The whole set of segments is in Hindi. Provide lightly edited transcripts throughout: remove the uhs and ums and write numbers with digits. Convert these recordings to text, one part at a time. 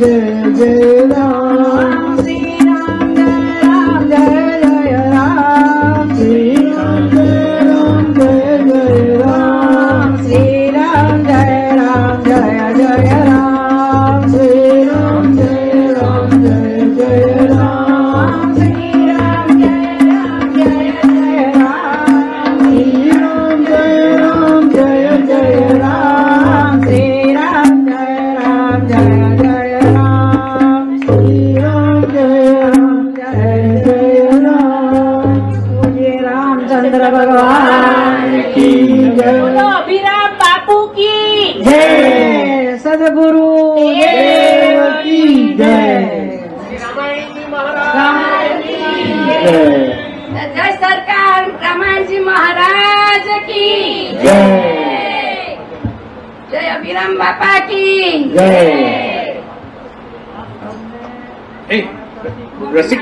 जय जय Ram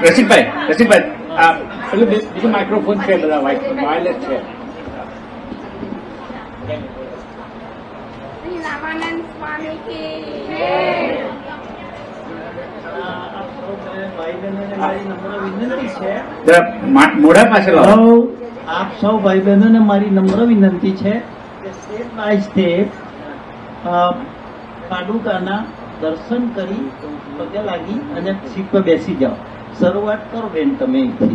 Rashid bhai, microphone share bada wireless share. Sri Ramanand Swami ki jai. आप सब भाई बहनों ने मारी नम्र विनंती है कि स्टेप बाय स्टेप पादुकाना दर्शन करी पगे लागी अने सीट पर बेसी जाओ. શરૂઆત કરો બેન તમે અહીંથી.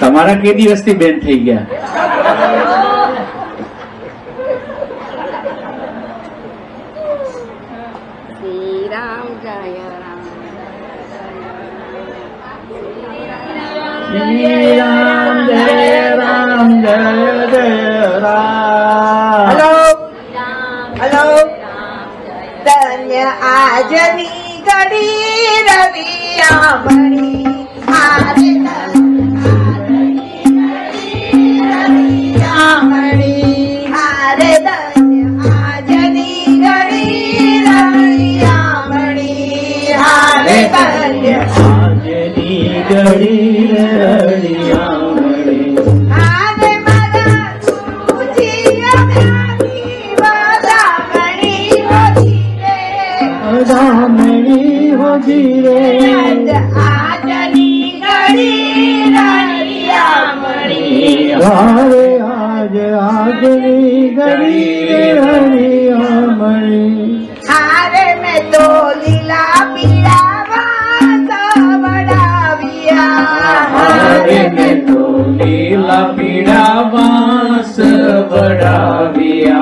તમારા કે દિવસથી બેન થઈ ગયા? શ્રી રામ જય રામ શ્રી રામ જય રામ જય જય રામ. હેલો હેલો ધન્ય આજની घड़ी रविया बड़ी आरे आजनी घड़ी रविया बड़ी आरे बड़ी आजनी घड़ी रविया बड़ी आरे मदा सूची अभी मदा घड़ी होती आजनी घड़ी रलिया मड़ी हरे आज आजनी घड़ी रलिया मड़ी हारे में तो लीला पीला वासा बढ़ाविया हारे में तो लीला पीला वास बढ़ाविया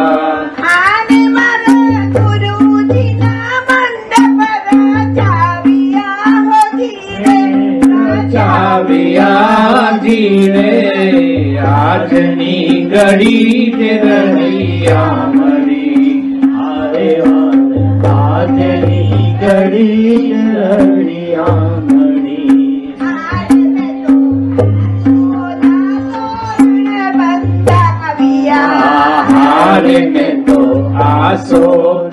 आजनी घड़ी रहिया मरी आरे आजनी घड़ी रहिया मरी हारे में तो आसो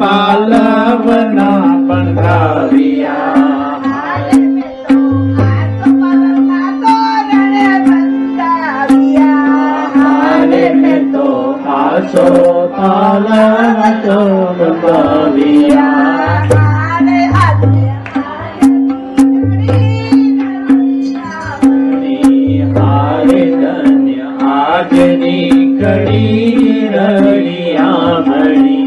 पालवना पंधाविया सो तालन तो बाविया आने आने हरे धन्य आजनी घड़ी रलिया मणि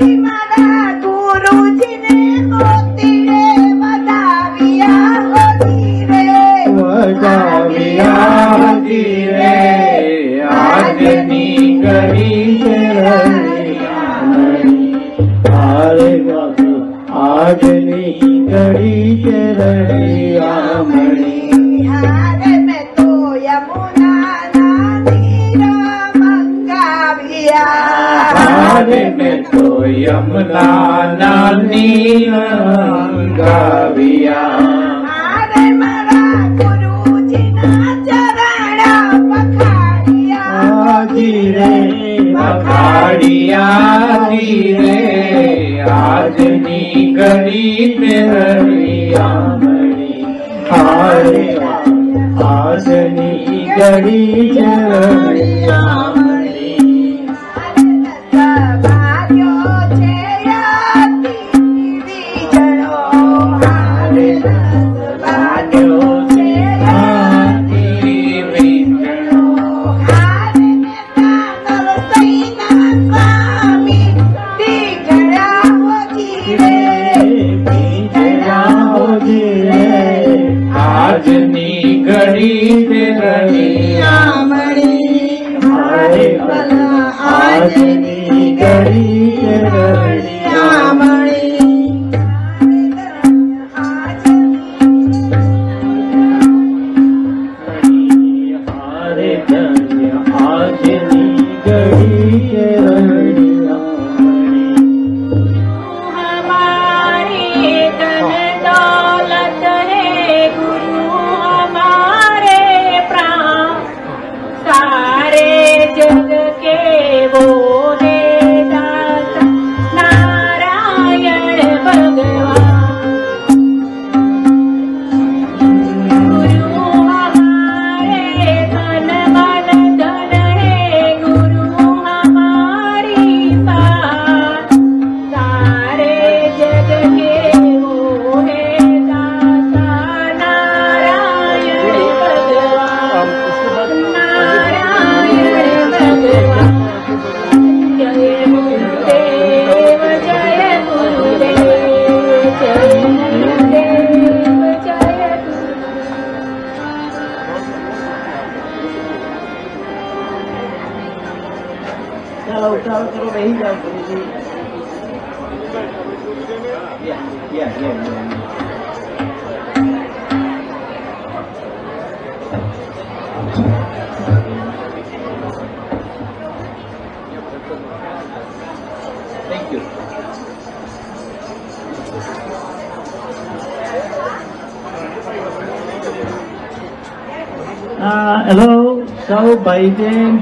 जी मारा गुरु जी ने मोती रे बताविया होती रे बताविया होती रे आजनी घड़ी रलिया मणि हरे बाबू आजनी घड़ी रलिया मणि हारे में तो यमुना नीर मंगाविया हारे में तो यमुना नीर मंगाविया हारे मारा गुरु जी ना चरण पखाड़िया जीरे पखाड़िया धीरे आजनी घड़ी रलिया मणि हारे आजनी घड़ी रलिया मणि जननी गरीब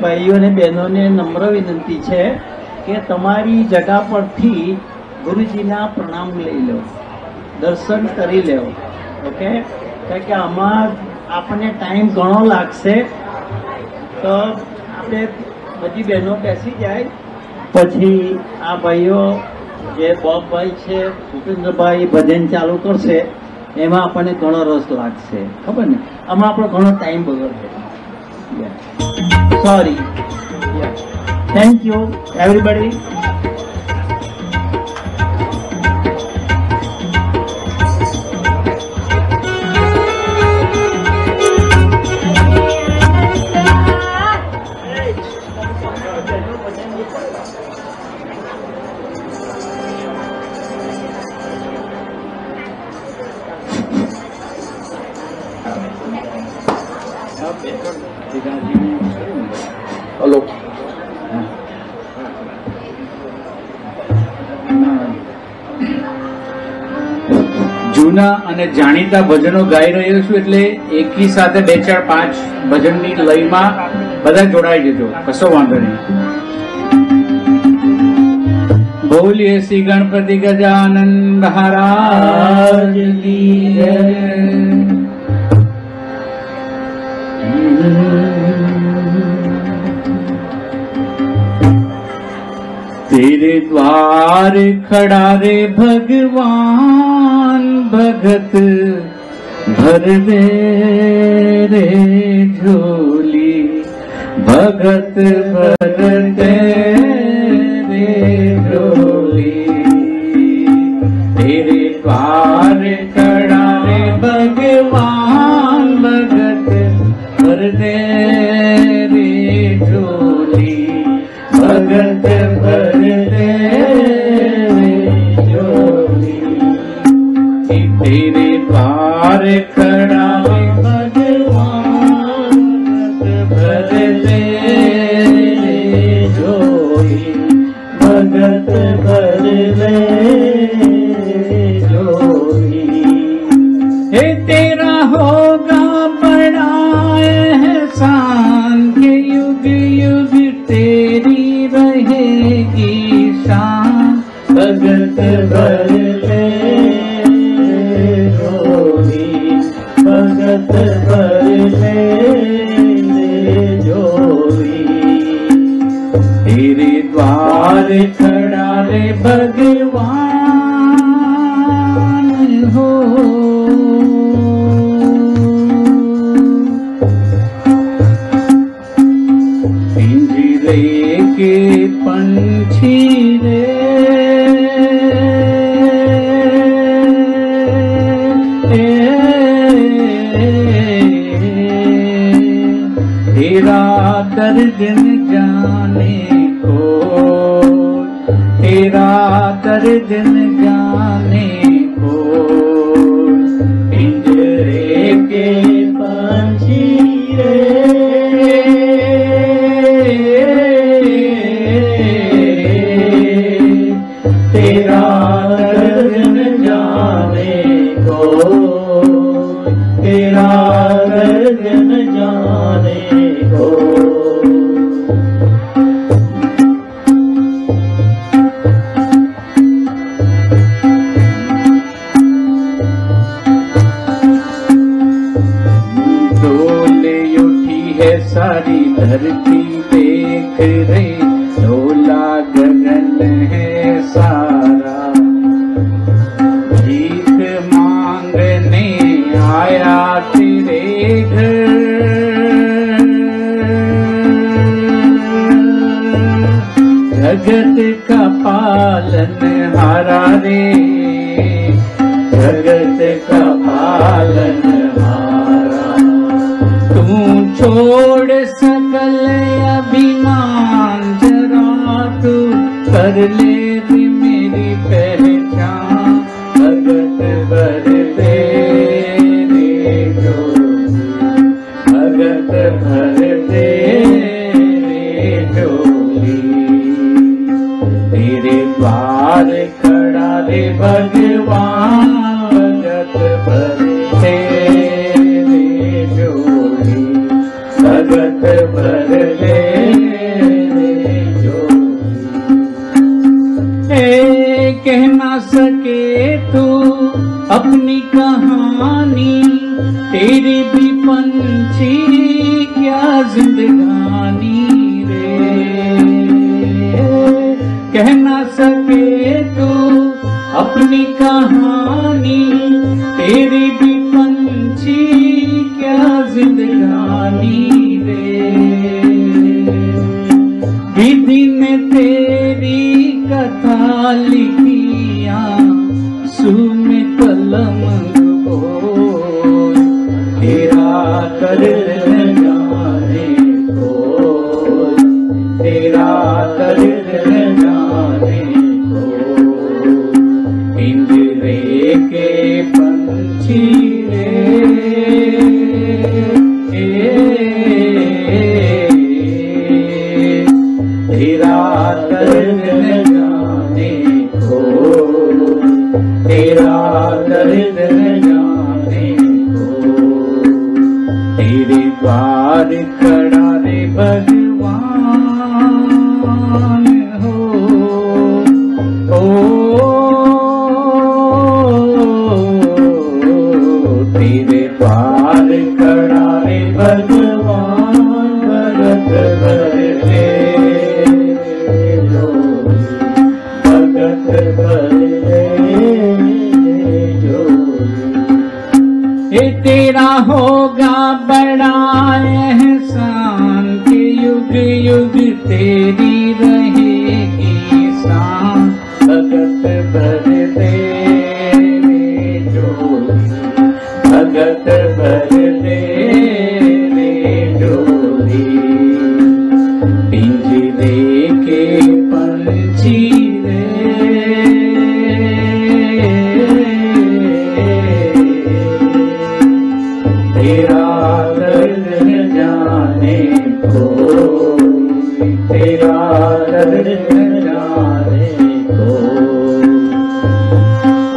ભાઈઓને બહેનોને નમ્ર વિનંતી છે કે તમારી જગ્યા પરથી ગુરુજીના પ્રણામ લઈ લો, દર્શન કરી લેવો. ઓકે, કારણ કે આમાં આપણને ટાઈમ ઘણો લાગશે, તો આપણે બધી બહેનો બેસી જાય. પછી આ ભાઈઓ જે બોબભાઈ છે, ભૂપેન્દ્રભાઈ ભજન ચાલુ કરશે, એમાં આપણને ઘણો રસ લાગશે, ખબર ને? આમાં આપણો ઘણો ટાઈમ બગડશે. Sorry. Yeah. Thank you, everybody. અને જાણીતા ભજનો ગાઈ રહ્યો છું, એટલે એકી સાથે 2-4-5 ભજનની લયમાં બધા જોડાઈ જજો, કશો વાંધો નહીં. બોલીએ શ્રી ગણપતિ ગજાનંદ મહારાજ કી જય. તેરે દ્વાર ખડા રે ભગવાન, भगत भर रे झोली, भगत भर रे झोली. तेरे द्वार खड़ा रे भगवान, भगत भर रे झोली, भगत भर तेरे द्वार खड़ा रे भगवान, भगत भर झोली, भगत भर झोली. हे तेरा होगा बड़ा एहसान, के युग युग तेरी रहेगी शान, भगत भर खड़ा रे भगवान हो. पिंजरे के पंछी रे, तेरा दर्जन जाने को, हर दिन जाने को पिंजरे के पंछीरे तेरा हर दिन जाने को तेरा हर दिन जाने को सारी धरती देख रे डोला गगन है सारा भीख मांगने आया तेरे घर जगत का पालन हारा रे जगत का पालन छोड़ सकल अभिमान जरा तू कर ले मेरी पहचान भगत भरते रे जो भगत भरते रे जोली तेरे पार खड़ा रे भगवान भगत भरते रे जोली भगत भर ले जो कह ना सके तू अपनी कहानी तेरी भी पंछी क्या जिंदगानी रे कह ना सके तू अपनी कहानी तेरी भी पंछी क्या जिंदगानी विधि ने तेरी कथा लिखिया सुमे कलम को तेरा कर जाने को तेरा कर जाने को पिंजरे के पंछी पार खड़ा रे भगवान हो तेरे पार खड़ा रे भगवान भगत भरते जो भगत भरते जो ये तेरा होगा बड़ा एहसान के युग युग तेरी रहेगी शान भगत भरते रे जोली भगत भरते रे जोली पिंजरे के पंछी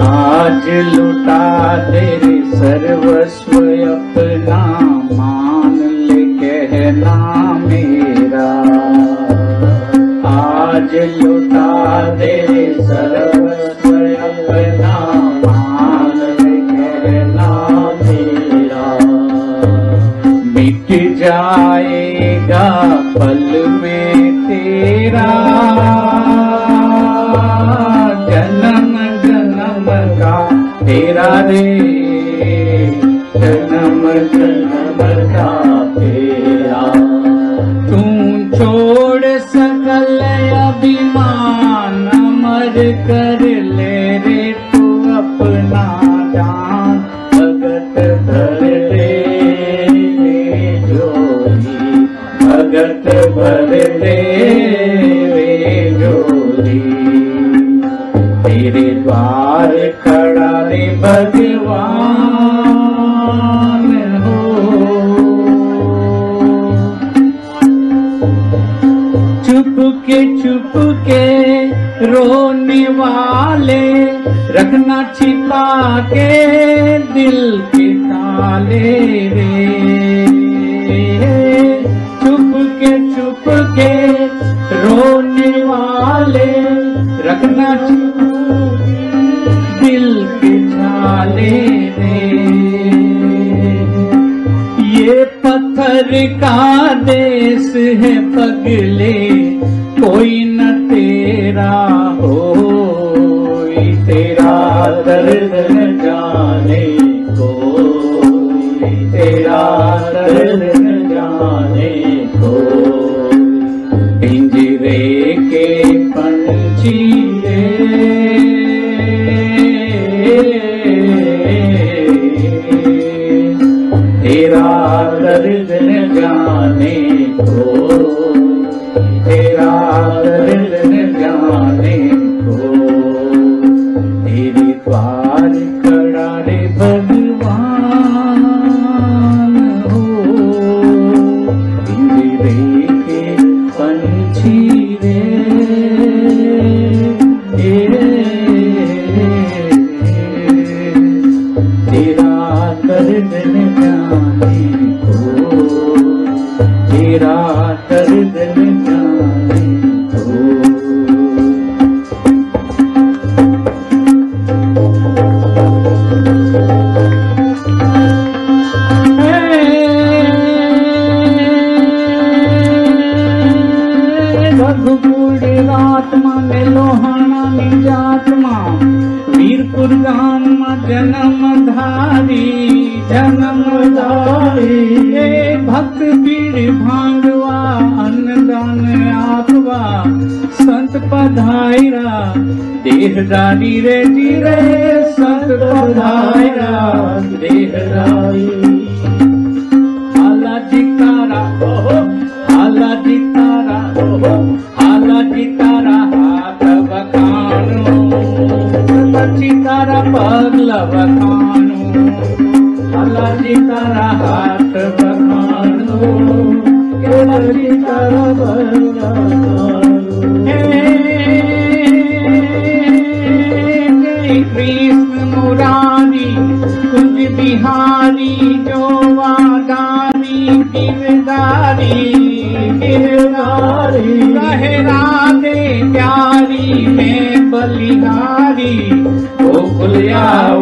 आज लुटा तेरे सर्वस्व अपना मान ले कहना मेरा आज लुटा तेरे सर्वस्व अपना मान ले कहना मेरा मिट जाएगा पल में तेरा जन्म जन्म का तेरा रे जन्म जन्म का तेरा तू छोड़ सकल अभिमान मर कर ले रे तू अपना दान भगत भरते जोली भगत भरते रे जोली मेरे द्वार खड़ा रे भगवान हो, चुप के रोने वाले रखना छिपा के दिल के ताले रे, चुप के रोने वाले रखना दिल के छाले रे, ये पत्थर का देश है पगले कोई न तेरा हो, तेरा दर्द न जाने को, तेरा दर्द न जाने को, पिंजरे के पंछी तेरा दर्द न जाने को, तेरा दर्द न जाने को, तेरे द्वार खड़ा रे भगवान हो, पिंजरे के पंछी तेरा दर्द न जाने को, तेरा दर्द न जाने को। रघुपुर आत्मा में लोहाना निजात्मा वीरपुर गाम जन्म धारी भक्त बीड़ भांडवा अन्नदान आपवा संत पधायरा देहदारी रे जीरे, संत पधायरा देहदारी आला जितारा हो, आला जितारा हो, आला जितारा हाथ बखानो चितारा पगला बखानो, आला जितारा हाथ बखानो, आला जितारा पगला बखानो। कृष्ण मुरारी कुंज बिहारी जो वादारी गिरदारी गिरदारी रहे राधे प्यारी में बलिहारी गोकुलिया ओ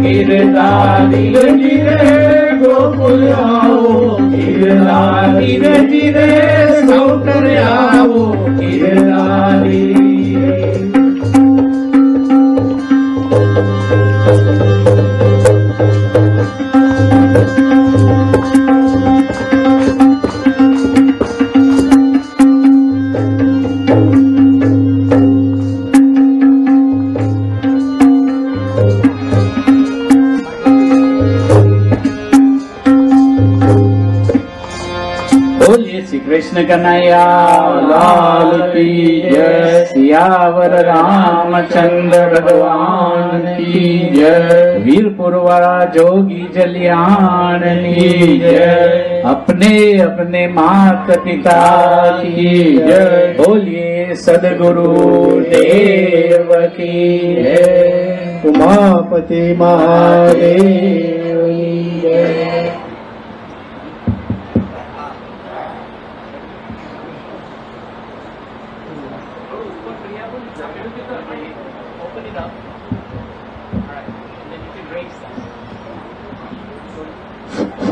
गिरदारी गिरे गोकुलिया ओ गिरदारी गिरे सौतरिया ओ गिरदारी। कृष्ण कन्हैया लाल की जय, सियावर रामचंद्र भगवान की जय, वीरपुरवारा जोगी जलियान की जय, अपने अपने माता पिता की जय, बोलिए सदगुरु देव की जय, उमापति महादेव की जय। Thank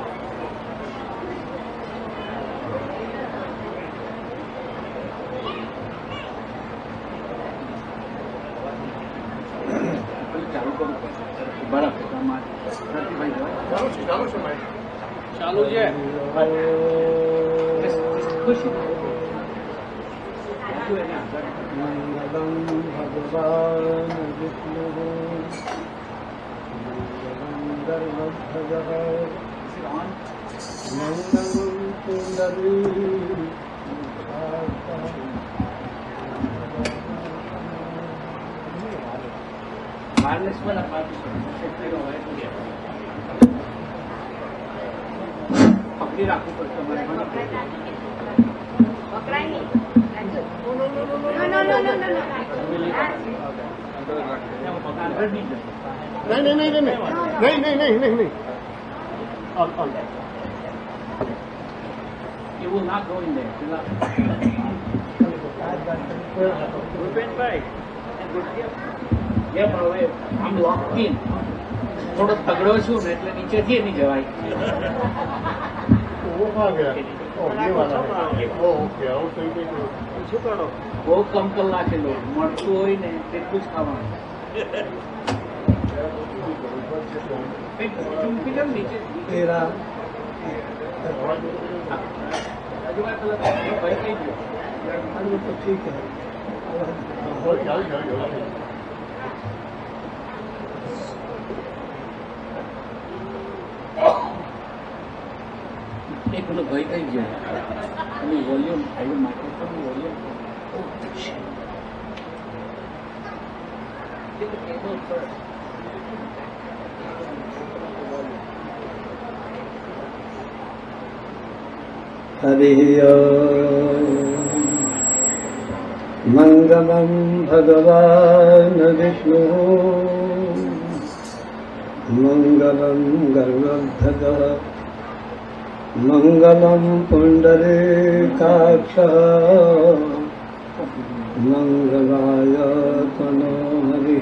you. चालू है मंगलम भगवान Vishnu No. All that. You will not go in there. Repent by. Yeah, but wait. I'm locked in. थोड़ा तगड़ो छू ने એટલે નીચે થી નહીં જવાય. वो आ गया. ओ ये वाला. ओ ओके. और सही पे कुछ करो. वो कम करना के लोग मरतो होई ने તે कुछ ખાવાનું. तेरा तो ठीक है. एक मिनट भय थी गया volume I microphone volume Hari Om मंगलम भगवान विष्णु मंगलम गर्वभद्र मंगलम पुंडरीकाक्ष मंगलाय तनो हरि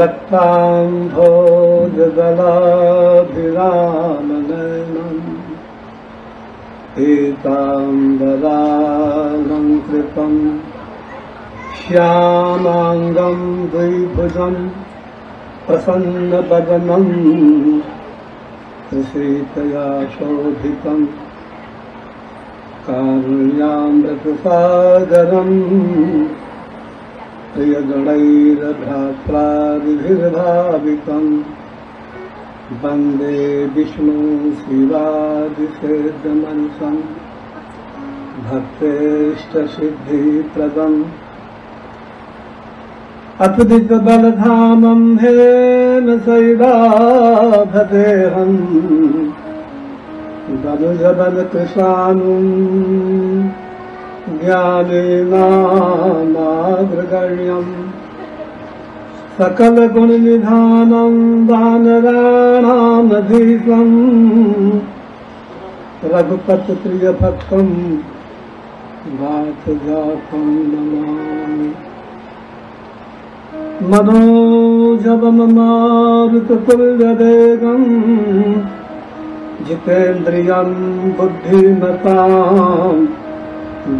रक्ताम्भोजदलाभिरामनयनम् एताम्बरालंकृतं श्यामांगं द्विभुजं प्रसन्नवदनं श्रीतया शोभितं कारुण्यामृतसागरं प्रियगणैरभ्रात्रादिभिर्भावितं वंदे विष्णु शिवादिसेदमनसं भक्तेष्टसिद्धिप्रदं अतुलितबलधामं हेम शैलाभदेहं तदुजबलकृशानुं ज्ञानेनामाग्रगण्यम् सकल गुण निधानं वानराणामधीशं रघुपति प्रिय भक्तं वासजातं नमामि मनोजवं मारुततुल्य वेगं जितेन्द्रियं बुद्धिमतां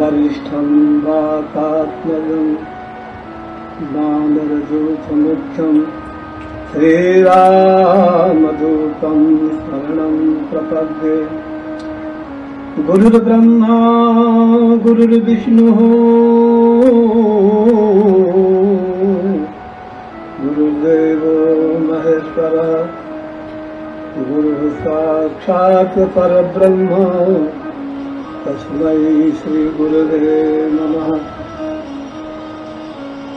वरिष्ठं वातात्मजं बानरजोतमुख्यं श्रीरामदूतं शरणं प्रपद्ये गुरुर्ब्रह्मा गुरुर्विष्णुः गुरुर्देवो महेश्वरः गुरुः साक्षात् परब्रह्म तस्मै श्रीगुरवे नमः।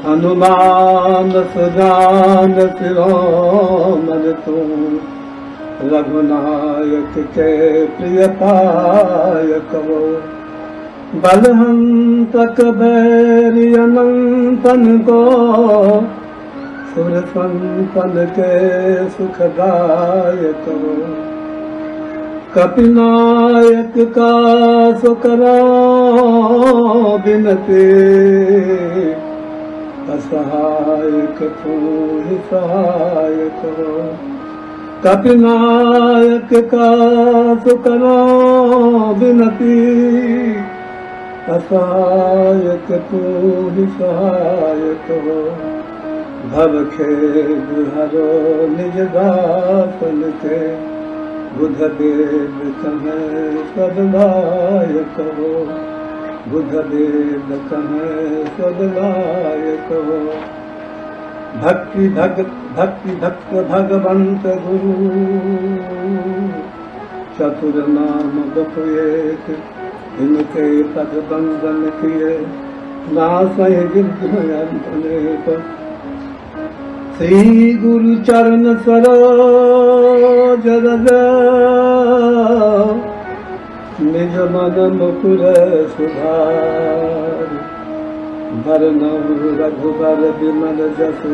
हनुमान सुजानत रामन तू रघुनायक के प्रिय पायक वो बलहंतक बैरी अनंतन को सुर संतन के सुखदायक वो कपिनायक का सुकरा बिनते असहायक तू ही सहायक हो कपिनायक का सुकरो विनती असहायक तू ही सहायक हो भव खेद हरो निज दासन के बुध देव कहें सदलायक हो, बुध देव कहें सदलायक हो। भक्ति भक्त भगवंत गुरु, चतुर नाम बपुएत इनके पद बंदन किए। नासहि विघ्न अनेक श्री गुरु चरण सरोज रज, निज मन मुकुर सुधार। बरनहुँ रघुबर बिमल जसु,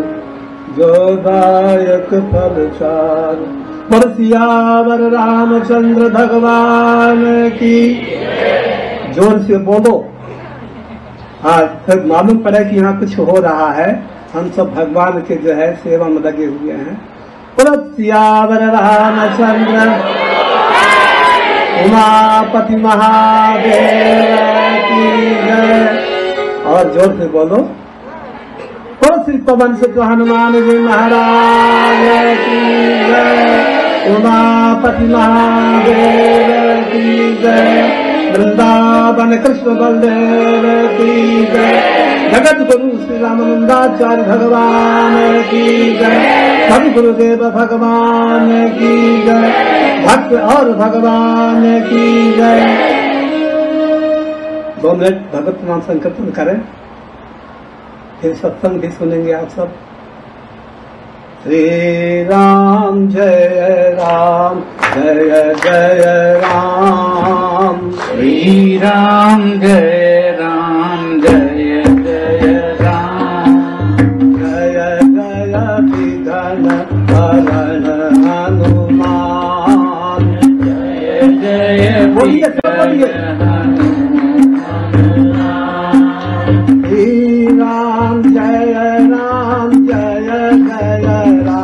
जो दायक फल चार। पर सियावर रामचंद्र भगवान की जोर से बोलो। आज फिर मालूम पड़ा कि यहाँ कुछ हो रहा है। हम सब भगवान के जो है सेवा में लगे हुए हैं। प्रत्यावर रामचंद्र उमापति महादेव की जय। और जोर से बोलो। और श्री पवन से तो हनुमान जी महाराज की जय, उमापति महादेव की जय। वृंदावन कृष्ण बलदेव की जय, जगत गुरु श्री रामानंदाचार्य भगवान की जय, सद्गुरुदेव भगवान की जय, भक्त और भगवान की जय। 2 मिनट भगवत नाम संकीर्तन करें, फिर सत्संग भी सुनेंगे आप सब। श्री राम जय जय Ram, Sri Ram Jaya Jaya Ram, Jaya Jaya Vighana Harana Hanuman, Jaya Jaya Vighana Hanuman, Sri Ram Jaya Jaya Ram, Sri Ram Jaya Ram Jaya Jaya Ram.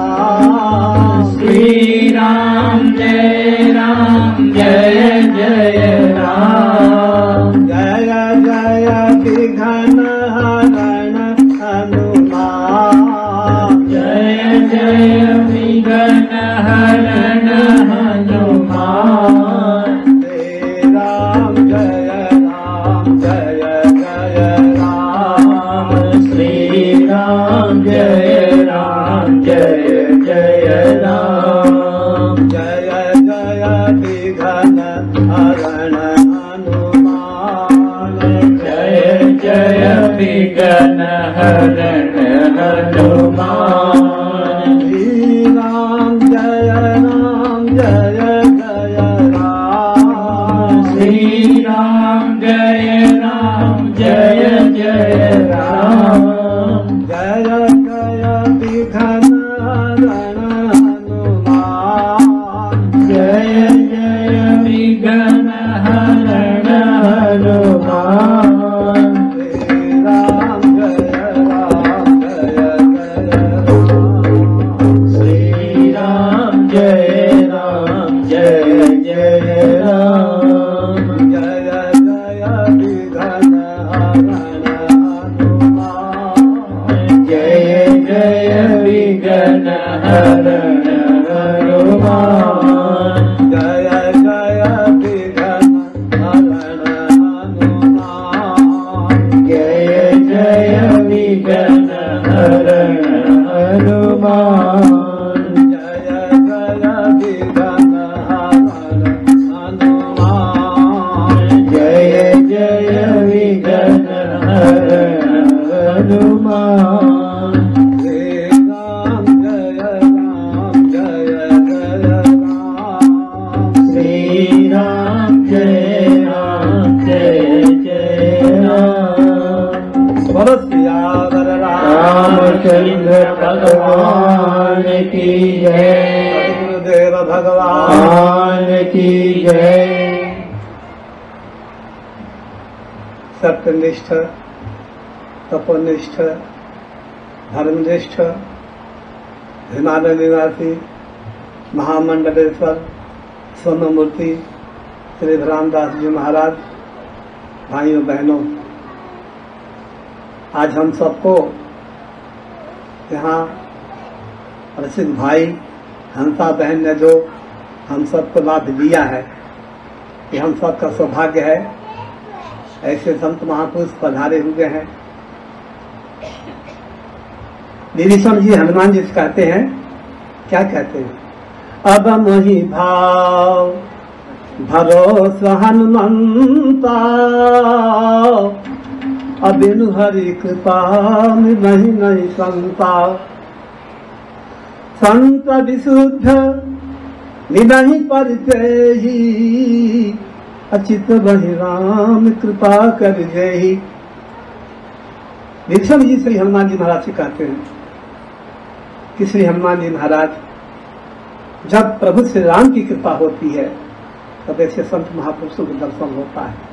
सत्यनिष्ठ, तपोनिष्ठ, धर्मनिष्ठ, Himalaya निवासी, महामंडलेश्वर सोनमूर्ति श्री रामदास जी महाराज। भाइयों बहनों, आज हम सबको यहाँ प्रसिद्ध भाई हंसा बहन ने जो हम सबको लाभ दिया है। ये हम सबका सौभाग्य है, ऐसे संत महापुरुष पधारे हुए हैं। निरीशम जी हनुमान जी कहते हैं, क्या कहते हैं? अब मोहि भाव भरोसा हनुमंता, अबिनु हरि कृपा नहीं नहीं संता। संत विशुद्ध निदहि परितेहि, अचित बहि राम कृपा कर जेहि। निरीक्षण जी श्री हनुमान जी महाराज से कहते हैं कि श्री हनुमान जी महाराज, जब प्रभु श्री राम की कृपा होती है तब ऐसे संत महापुरुषों का दर्शन होता है।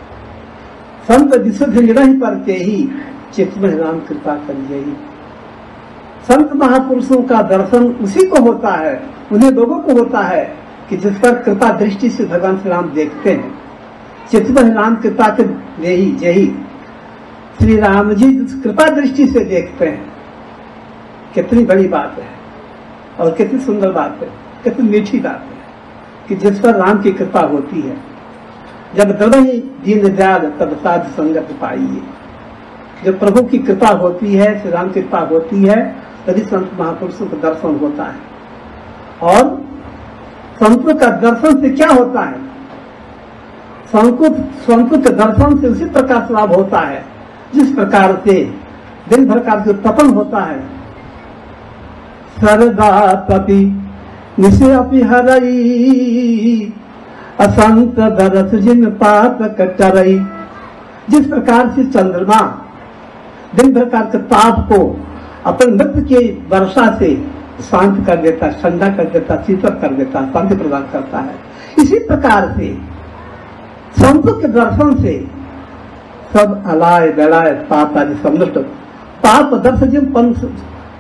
संत विशुद्ध निदहि परितेहि, चित बहि राम कृपा कर जेहि। संत महापुरुषों का दर्शन उसी को होता है, उन्हें लोगों को होता है कि जिस पर कृपा दृष्टि से भगवान श्री राम देखते हैं। चित बहि राम कृपा कर जेहि जेहि। श्री राम जी जिस कृपा दृष्टि से देखते हैं, कितनी बड़ी बात है और कितनी सुंदर बात है, कितनी मीठी बात है कि जिस पर राम की कृपा होती है। जब दबहि दीन दयाल तब साध संगत पाइए। जब प्रभु की कृपा होती है, श्री राम की कृपा होती है, तभी संत महापुरुषों का दर्शन होता है। और संतों का दर्शन से क्या होता है? संतों के दर्शन से उसी प्रकार से लाभ होता है जिस प्रकार से दिन भर का जो तपन होता है। सरदा तपि निशे अपि हरई, असंत दरस जिन पाप कटरई। जिस प्रकार से चंद्रमा दिन भर का ताप को अपने नृत्य की वर्षा से शांत कर देता, ठंडा कर देता, शीतल कर देता, शांति प्रदान करता है, इसी प्रकार से संतों के दर्शन से सब अलाय बेलाय पाप आदि समृष्ट पाप दर्शन पंथ।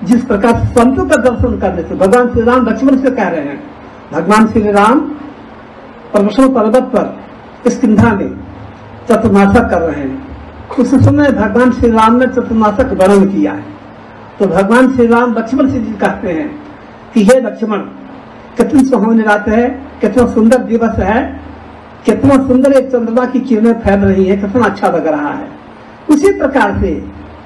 जिस प्रकार संतों का दर्शन करने से भगवान श्री राम लक्ष्मण से कह रहे हैं, भगवान श्री राम परमेश्वर पर्वत पर स्कंधा में चतुर्मासा कर रहे हैं। उस समय भगवान श्री राम ने चतुर्मासा का वर्णन किया है। तो भगवान श्री राम लक्ष्मण से जी कहते हैं कि हे लक्ष्मण, कितनी सुहावनी रात है, कितना सुंदर दिवस है, कितना सुंदर एक चंद्रमा की किरणें फैल रही है, कितना अच्छा लग रहा है। उसी प्रकार से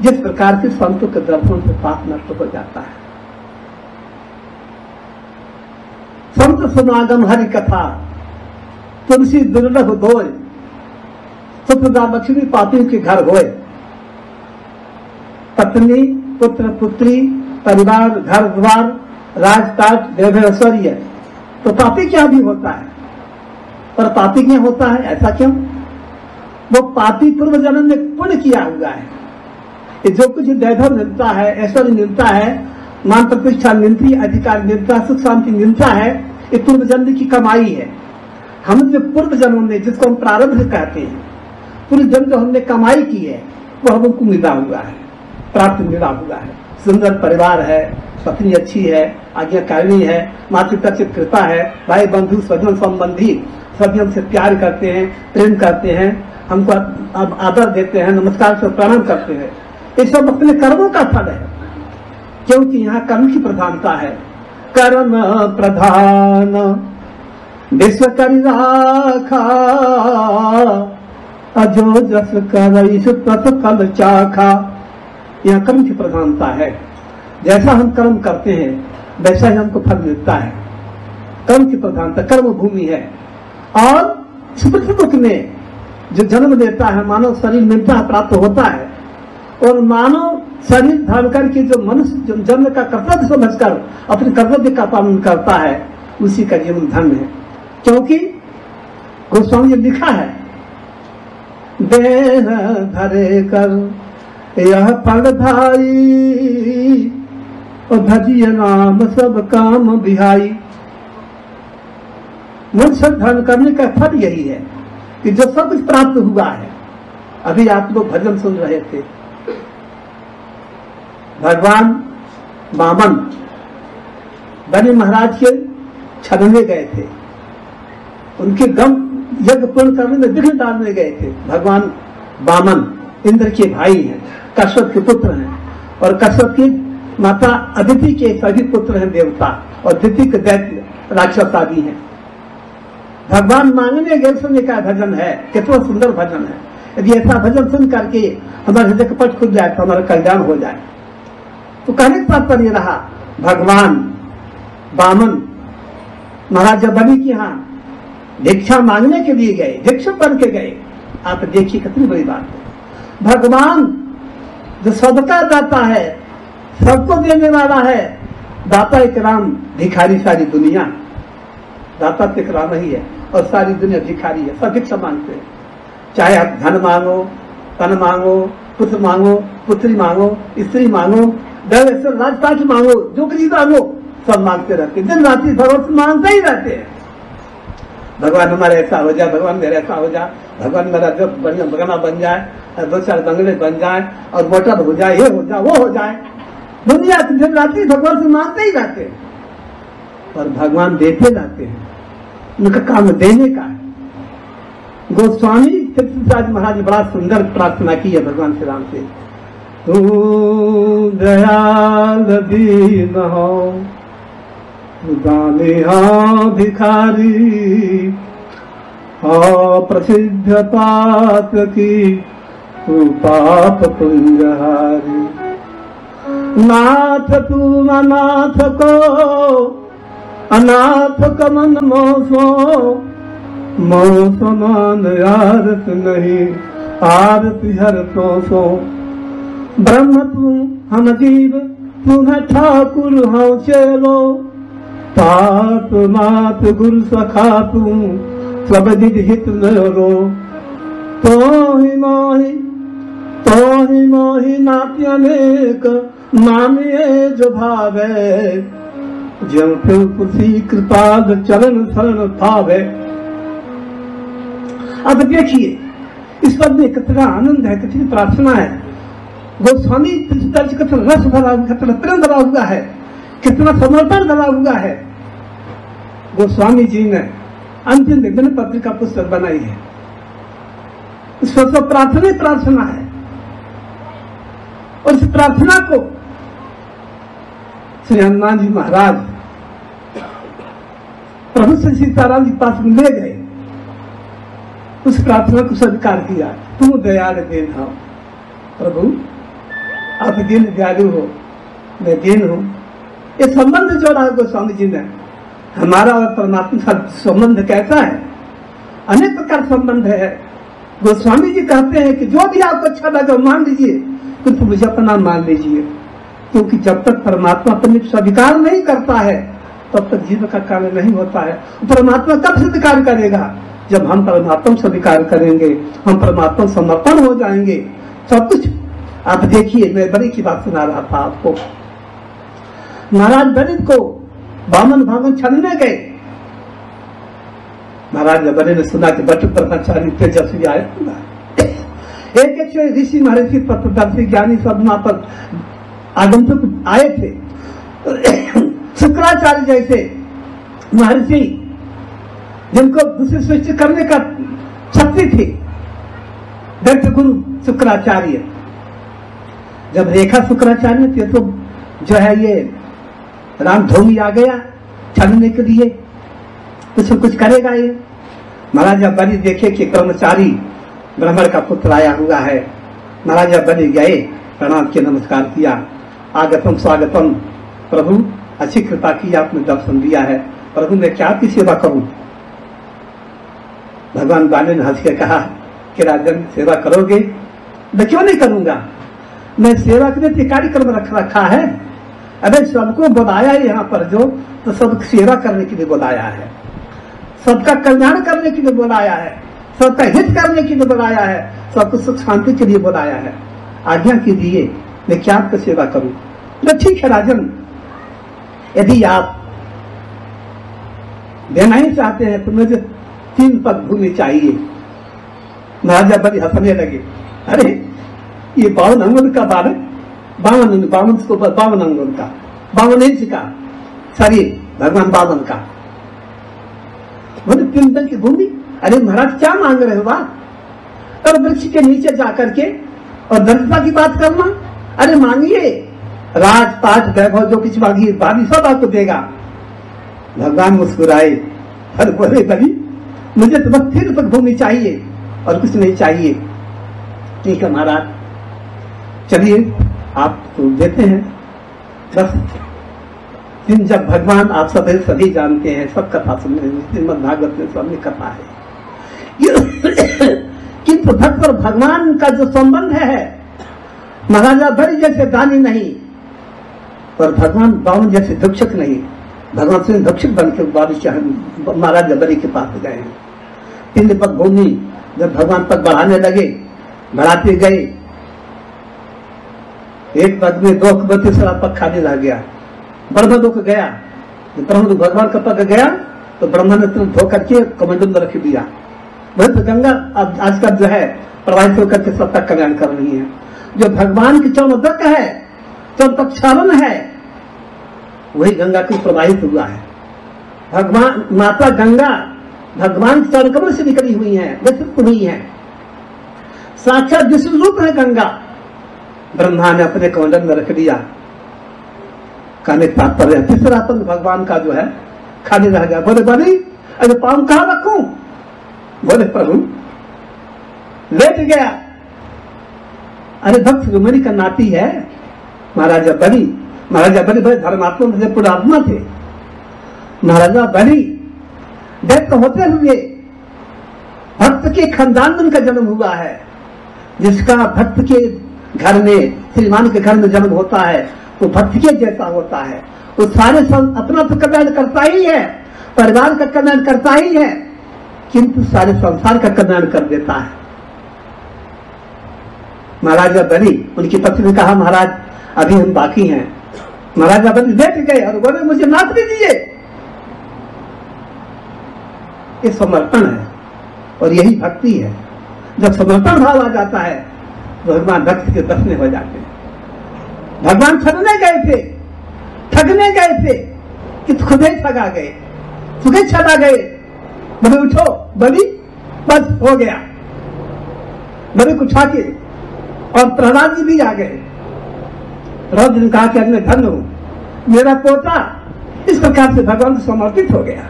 जिस प्रकार से संतों के दर्शन से पाप नष्ट हो जाता है। संत समागम हरि कथा तुलसी दुर्लभ दोष, सुप्रदा लक्ष्मी पापियों के घर होए। पत्नी पुत्र पुत्री परिवार घर द्वार राजपाट वैभवैश्वर्य, तो पापी क्या भी होता है। पर पापी क्या होता है, ऐसा क्यों? वो पापी पूर्व जन्म में पुण्य किया हुआ है। ये जो कुछ वैभव मिलता है, ऐश्वर्य मिलता है, मान प्रतिष्ठा मिलती, अधिकार मिलता, सुख शांति मिलता है, ये पूर्व जन्म की कमाई है। हम जो पूर्व जन्म में, जिसको हम प्रारब्ध कहते हैं, पूरे जन्म जो हमने कमाई की है वो हमको मिला हुआ है, प्राप्त मिला हुआ है। सुंदर परिवार है, पत्नी अच्छी है, आज्ञाकारिणी है, माता पिता की कृपा है, भाई बंधु स्वजन संबंधी सभी हमसे प्यार करते हैं, प्रेम करते हैं, हमको आदर देते हैं, नमस्कार से प्रणाम करते हैं। ये सब अपने कर्मों का फल है, क्योंकि यहाँ कर्म की प्रधानता है। कर्म प्रधान विश्व करि राखा, अजो जस करई सो तत्फल चाखा। यह कर्म की प्रधानता है। जैसा हम कर्म करते हैं वैसा ही हमको फल मिलता है। कर्म की प्रधानता कर्म भूमि है। और सुप्रतिलोक में जो जन्म देता है, मानव शरीर मिलता है, प्राप्त होता है, और मानव शरीर धारण करके जो मनुष्य जन्म का कर्तव्य समझकर अपने कर्तव्य का पालन करता है, उसी का जीवन धन्य है। क्योंकि गोस्वामी जी लिखा है, देह धरे कर यह फल भाई, और भजिय नाम सब काम बिहाई। मनुष्य धन करने का फल यही है कि जो सब कुछ प्राप्त हुआ है। अभी आप लोग भजन सुन रहे थे, भगवान वामन बने महाराज के छलने गए थे, उनके गम यज्ञ पूर्ण करने में विघ्न डालने गए थे। भगवान वामन इंद्र के भाई हैं, कश्यप के पुत्र हैं, और कश्यप की माता अदिति के सभी पुत्र हैं देवता, और दिति के दैत्य राक्षस आदि हैं। भगवान मांगने गए सुनने का भजन है, कितना सुंदर भजन है। यदि ऐसा भजन सुन करके हमारे हृदय कपट खुल जाए तो हमारा कल्याण हो जाए। तो कहने का तात्पर्य रहा, भगवान वामन महाराज जब बलि की यहाँ भिक्षा मांगने के लिए गए, भिक्षुक बन के गए। आप देखिए कितनी बड़ी बात है, भगवान जो सबका दाता है, सबको देने वाला है। दाता एक राम, भिखारी सारी दुनिया। दाता एक राम ही है और सारी दुनिया भिखारी है, सब भिक्षा मांगते हैं। चाहे आप धन मांगो, तन मांगो, पुत्र मांगो, पुत्री मांगो, स्त्री मांगो, राजपाट मांगो, जो कुछ मांगो सब मांगते रहते, दिन रात्रि सर्वस्व मांगते ही रहते हैं। भगवान हमारे ऐसा हो जाए, भगवान मेरा ऐसा हो जाए, भगवान मेरा जो बढ़िया बगाना बन जाए, 2-4 बंगले बन जाए और मोटर हो जाए, ये हो जाए, वो हो जाए। दुनिया के दिन रात्रि भगवान से मांगते ही रहते हैं और भगवान देते रहते हैं। उनका काम देने का है। गोस्वामी तुलसीदास महाराज बड़ा सुंदर प्रार्थना की है भगवान श्री राम से, तू दयाल दीन हो, तू दानिहा भिखारी हो, प्रसिद्ध पात्र की तू पाप पुंजहारी। नाथ तू अनाथ को अनाथ कमन मोसो, मोसमान आरत नहीं आरत हर तो सो। ब्रह्म तू हम जीव तुम्हें ठाकुर हो चेलो, तात मात गुरु सखा तू सब दिद हित न रो। तो ही मोहि नात्यनेक मानिए जो भावे, ज्यों फिर पुसी कृपाद चरण शरण थावे। अब देखिए इस पद में कितना आनंद है, कितनी प्रार्थना है। गोस्वामी तुलसीदास का रस भरा, कितना प्रेम भरा हुआ है, कितना समर्पण भरा हुआ है। गोस्वामी जी ने अंतिम विभिन्न पत्रिका पुस्तक बनाई है, उसमें तो प्रार्थना प्रार्थना है। और इस प्रार्थना को श्री हनुमान जी महाराज प्रभु श्री सीताराम जी पास ले गए, उस प्रार्थना को स्वीकार किया। तू दयाल दीन हो, प्रभु आप दीन दयालु हो, मैं दीन हूँ। ये संबंध जोड़ा है गोस्वामी जी ने, हमारा और परमात्मा का संबंध कैसा है। अनेक प्रकार संबंध है। गोस्वामी जी कहते हैं कि जो भी आपको अच्छा लगे मान लीजिए, किंतु मुझे अपना मान लीजिए, क्योंकि जब तक परमात्मा अपने स्वीकार नहीं करता है तब तक जीव का कार्य नहीं होता है। परमात्मा कब स्वीकार करेगा? जब हम परमात्मा स्वीकार करेंगे, हम परमात्मा समर्पण हो जाएंगे सब कुछ। आप देखिए, मैं बड़ी की बात सुना रहा था आपको। महाराज बलि को वामन भागन छलने गए। महाराज ने बलि ने सुना कि बट प्रथाचारी तेजस्वी आए, एक एक ऋषि महर्षि प्रत्यदर्शी ज्ञानी सब वहां पर आगंतुक आए थे। शुक्राचार्य जैसे महर्षि जिनको दूसरे सृष्टि करने का शक्ति थी, दत्त गुरु शुक्राचार्य। जब रेखा शुक्राचार्य थे तो जो है ये रामधोनी आ गया छलने के लिए, कुछ कुछ करेगा ये। महाराजा बलि देखे कि कर्मचारी ब्राह्मण का पुत्र आया हुआ है। महाराजा बलि गए, प्रणाम के नमस्कार किया, आगतम स्वागतम प्रभु, अच्छी कृपा की आपने दर्शन दिया है, प्रभु मैं क्या आपकी सेवा करूं। भगवान बाले ने हंस के कहा कि राजन सेवा करोगे? मैं क्यों नहीं करूंगा, मैं सेवा के लिए कार्यक्रम रख रखा है। अरे सबको बुलाया है यहाँ पर, जो तो सब सेवा करने के लिए बुलाया है, सबका कल्याण करने के लिए बुलाया है, सबका हित करने के लिए बुलाया है, सबको सुख शांति के लिए बुलाया है। आज्ञा के लिए मैं क्या आपको सेवा करूं? तो ठीक है राजन, यदि आप देना ही चाहते हैं तो मुझे 3 पद भूमि चाहिए। महाराजा बड़ी हंसने लगे, अरे ये 52 अंगुल का बालक, 52 अंगुल का, 52 इंच का शरीर, भगवान 52 का, बोले 3 तल की भूमि। अरे महाराज क्या मांग रहे हो बात? और वृक्ष के नीचे जाकर के और दरिद्रता की बात करना? अरे मांगिए, राजपाट वैभव जो कुछ मांगिए भाभी सब आपको देगा। भगवान मुस्कुराए और बोले, बलि मुझे तो बस सिर तक भूमि चाहिए और कुछ नहीं चाहिए। ठीक है महाराज, चलिए आप तो देते हैं। बस दिन जब भगवान, आप सभी जानते हैं, सब कथा सुन रहे हैं, श्रीमद भागवत में सब कथा है, किंतु भक्त और भगवान का जो संबंध है, महाराजा धरी जैसे दानी नहीं और भगवान बावन जैसे धक्षक नहीं, भगवान स्वयं धक्षक बनकर बाबू महाराजा बरी के पास गए हैं। पिंड पद भूमि जब भगवान पद बढ़ाने लगे, बढ़ाते गए, एक पद में दो पद, तीसरा पद खाली रह गया, ब्रह्मा दुख गया। ब्रह्मा भगवान का पद गया तो ब्रह्मा ने तुरंत धो करके कमंडल में रख दिया। वही तो गंगा अब आजकल जो है प्रवाहित होकर के सबका कल्याण कर रही है। जो भगवान की चौदक है, चौदक क्षरण है, वही गंगा की प्रवाहित हुआ है। भगवान माता गंगा भगवान के चरण कमल से निकली हुई है, विस्तृत हुई है, साक्षात विष्णु रूप है गंगा। ब्रह्मा ने अपने कमंडल में रख दिया, कहने का तात्पर्य तीसरा पद भगवान का जो है खाली रह गया। बोले बाली, अरे पाँव कहाँ रखूं? बोले प्रभु लेट गया। अरे भक्त मेरी का नाती है महाराजा बली। महाराजा बली भाई धर्मात्मा थे, पुणात्मा थे। महाराजा बली देव होते हुए भक्त के खानदान में उनका जन्म हुआ है। जिसका भक्त के घर में, श्रीमान के घर में जन्म होता है, वो भक्त के जैसा होता है। वो सारे अपना तो कल्याण करता ही है, परिवार का कल्याण करता ही है, किंतु सारे संसार का कल्याण कर देता है। महाराजा बली, उनकी पत्नी ने कहा, महाराज अभी हम बाकी हैं। महाराजा बली बैठ गए और बोले, मुझे नाथ दीजिए। ये समर्पण है और यही भक्ति है। जब समर्पण भाव आ जाता है, भगवान भक्त के दर्शने हो जाते हैं। भगवान ठगने गए थे, ठगने गए थे कि खुद ही ठगा गए, खुद ही छला गए। बोले उठो बलि, बस हो गया। बलि को उठा के और प्रहलाद जी भी आ गए। प्रहलाद जी ने कहा कि मैं धन्य हूं, मेरा पोता इस प्रकार से भगवान को समर्पित हो गया।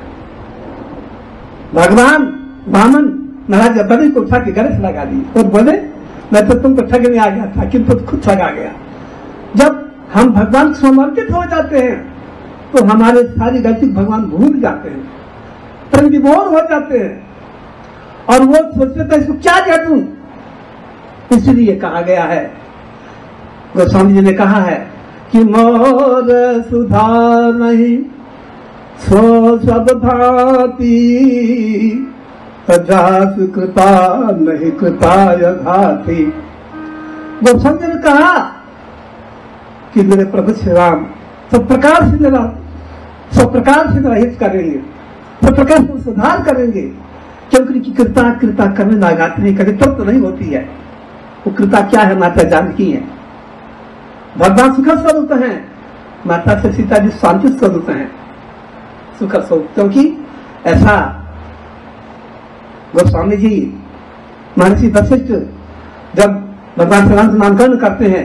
भगवान वामन महाराज बलि को उठा के गणेश लगा दी और बोले, मैं तो तुमको ठगने आ गया था, किंतु खुद ठगा गया। जब हम भगवान समर्पित हो जाते हैं तो हमारे सारी गलती भगवान भूल जाते हैं, प्रेम विभोर हो जाते हैं और वो सोचते थे इसको क्या कह दूं। इसलिए कहा गया है, गोस्वामी जी ने कहा है कि मोर सुधार नहीं सो सब भाती, सजासु कृपा नहीं कृपा यघाती। गोस्वामी जी ने कहा कि मेरे प्रभु श्री राम सब प्रकार से मेरा हित करेंगे, सब प्रकार से सुधार करेंगे, क्योंकि उनकी कृपा कृपा करने नागात्री कभी तब तो नहीं होती है। वो कृपा क्या है? माता जानकी है, भगवान सुख स्वरूप है, माता से सीता जी शांति स्वरूप है, सुख स्वरूप। क्योंकि ऐसा गोस्वामी जी मानसी वशिष्ठ जब भगवान से नामकरण करते हैं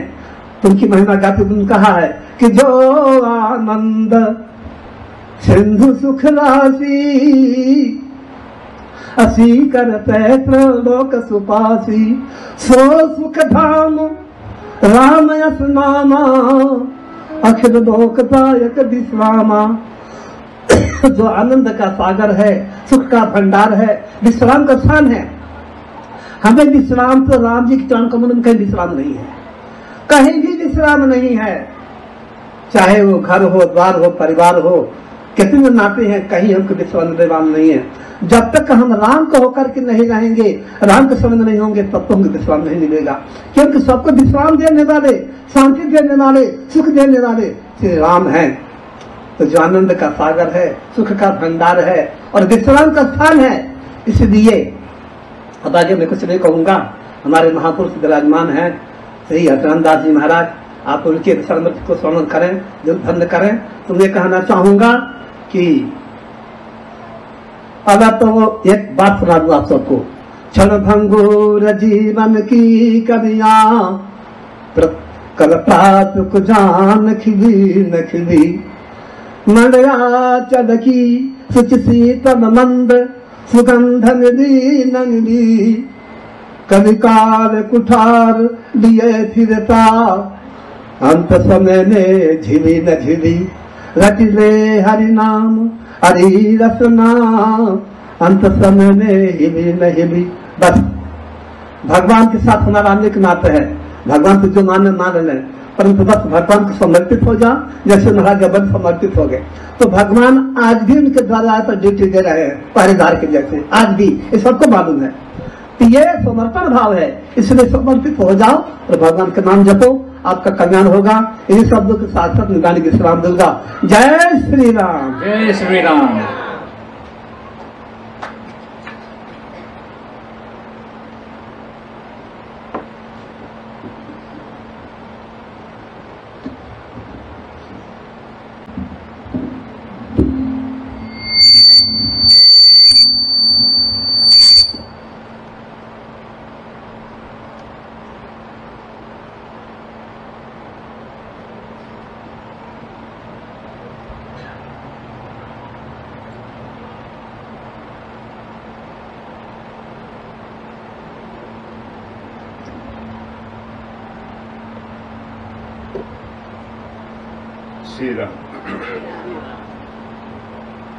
तो उनकी महिमा गाते उन्होंने कहा है कि जो आनंद सिंधु सुख राशि असी करते त्रोलोक सुपासी, सो सुख धाम राम यस नामा अखिल लोक दायक विश्रामा। जो आनंद का सागर है, सुख का भंडार है, विश्राम का स्थान है। हमें विश्राम तो राम जी के चरण कमल में कहीं विश्राम नहीं है, कहीं भी विश्राम नहीं है। चाहे वो घर हो, द्वार हो, परिवार हो, कितने नाते हैं, कहीं हमको विश्राम नहीं है। जब तक हम राम को होकर के नहीं रहेंगे, राम के संबंध नहीं होंगे, तब तो हमको विश्राम नहीं मिलेगा। क्योंकि सबको विश्राम देने वाले, शांति देने वाले, सुख देने वाले श्री राम हैं। तो जो आनंद का सागर है, सुख का भंडार है और विश्राम का स्थान है, इसलिए अब आगे मैं कुछ नहीं कहूंगा। हमारे महापुरुष विराजमान है, श्री हरिरामदास जी महाराज, आप उनके समर्थ को स्मरण करें, जल धन्य करें। तो मैं कहना चाहूंगा कि अगर तो वो एक बात सुना दू आप सबको, क्षण भंगुर जीवन की कविया कलपात को जान खिली न खिली, मंडया चलकी सुच शीतम मंद सुगंध निधि नंदी कविकाल कुठार लिए फिरता अंत समय ने झिली न झिली रच ले हरिनाम हरि रसना अंत समय ने हिली न हिली। बस भगवान के साथ हमारा अनेक नाते हैं, भगवान से जो माने मान लें, परंतु बस भगवान को समर्पित हो जा, जैसे महाराज गबन समर्पित हो गए। तो भगवान आज भी उनके द्वारा ड्यूटी दे रहे हैं पहरेदार के जैसे, आज भी ये सबको मालूम है। ये समर्पण भाव है, इसलिए समर्पित हो जाओ और भगवान का नाम जपो, आपका कल्याण होगा। इन्हीं शब्दों के साथ साथ निदान की विश्राम दूंगा। जय श्री राम, जय श्री राम।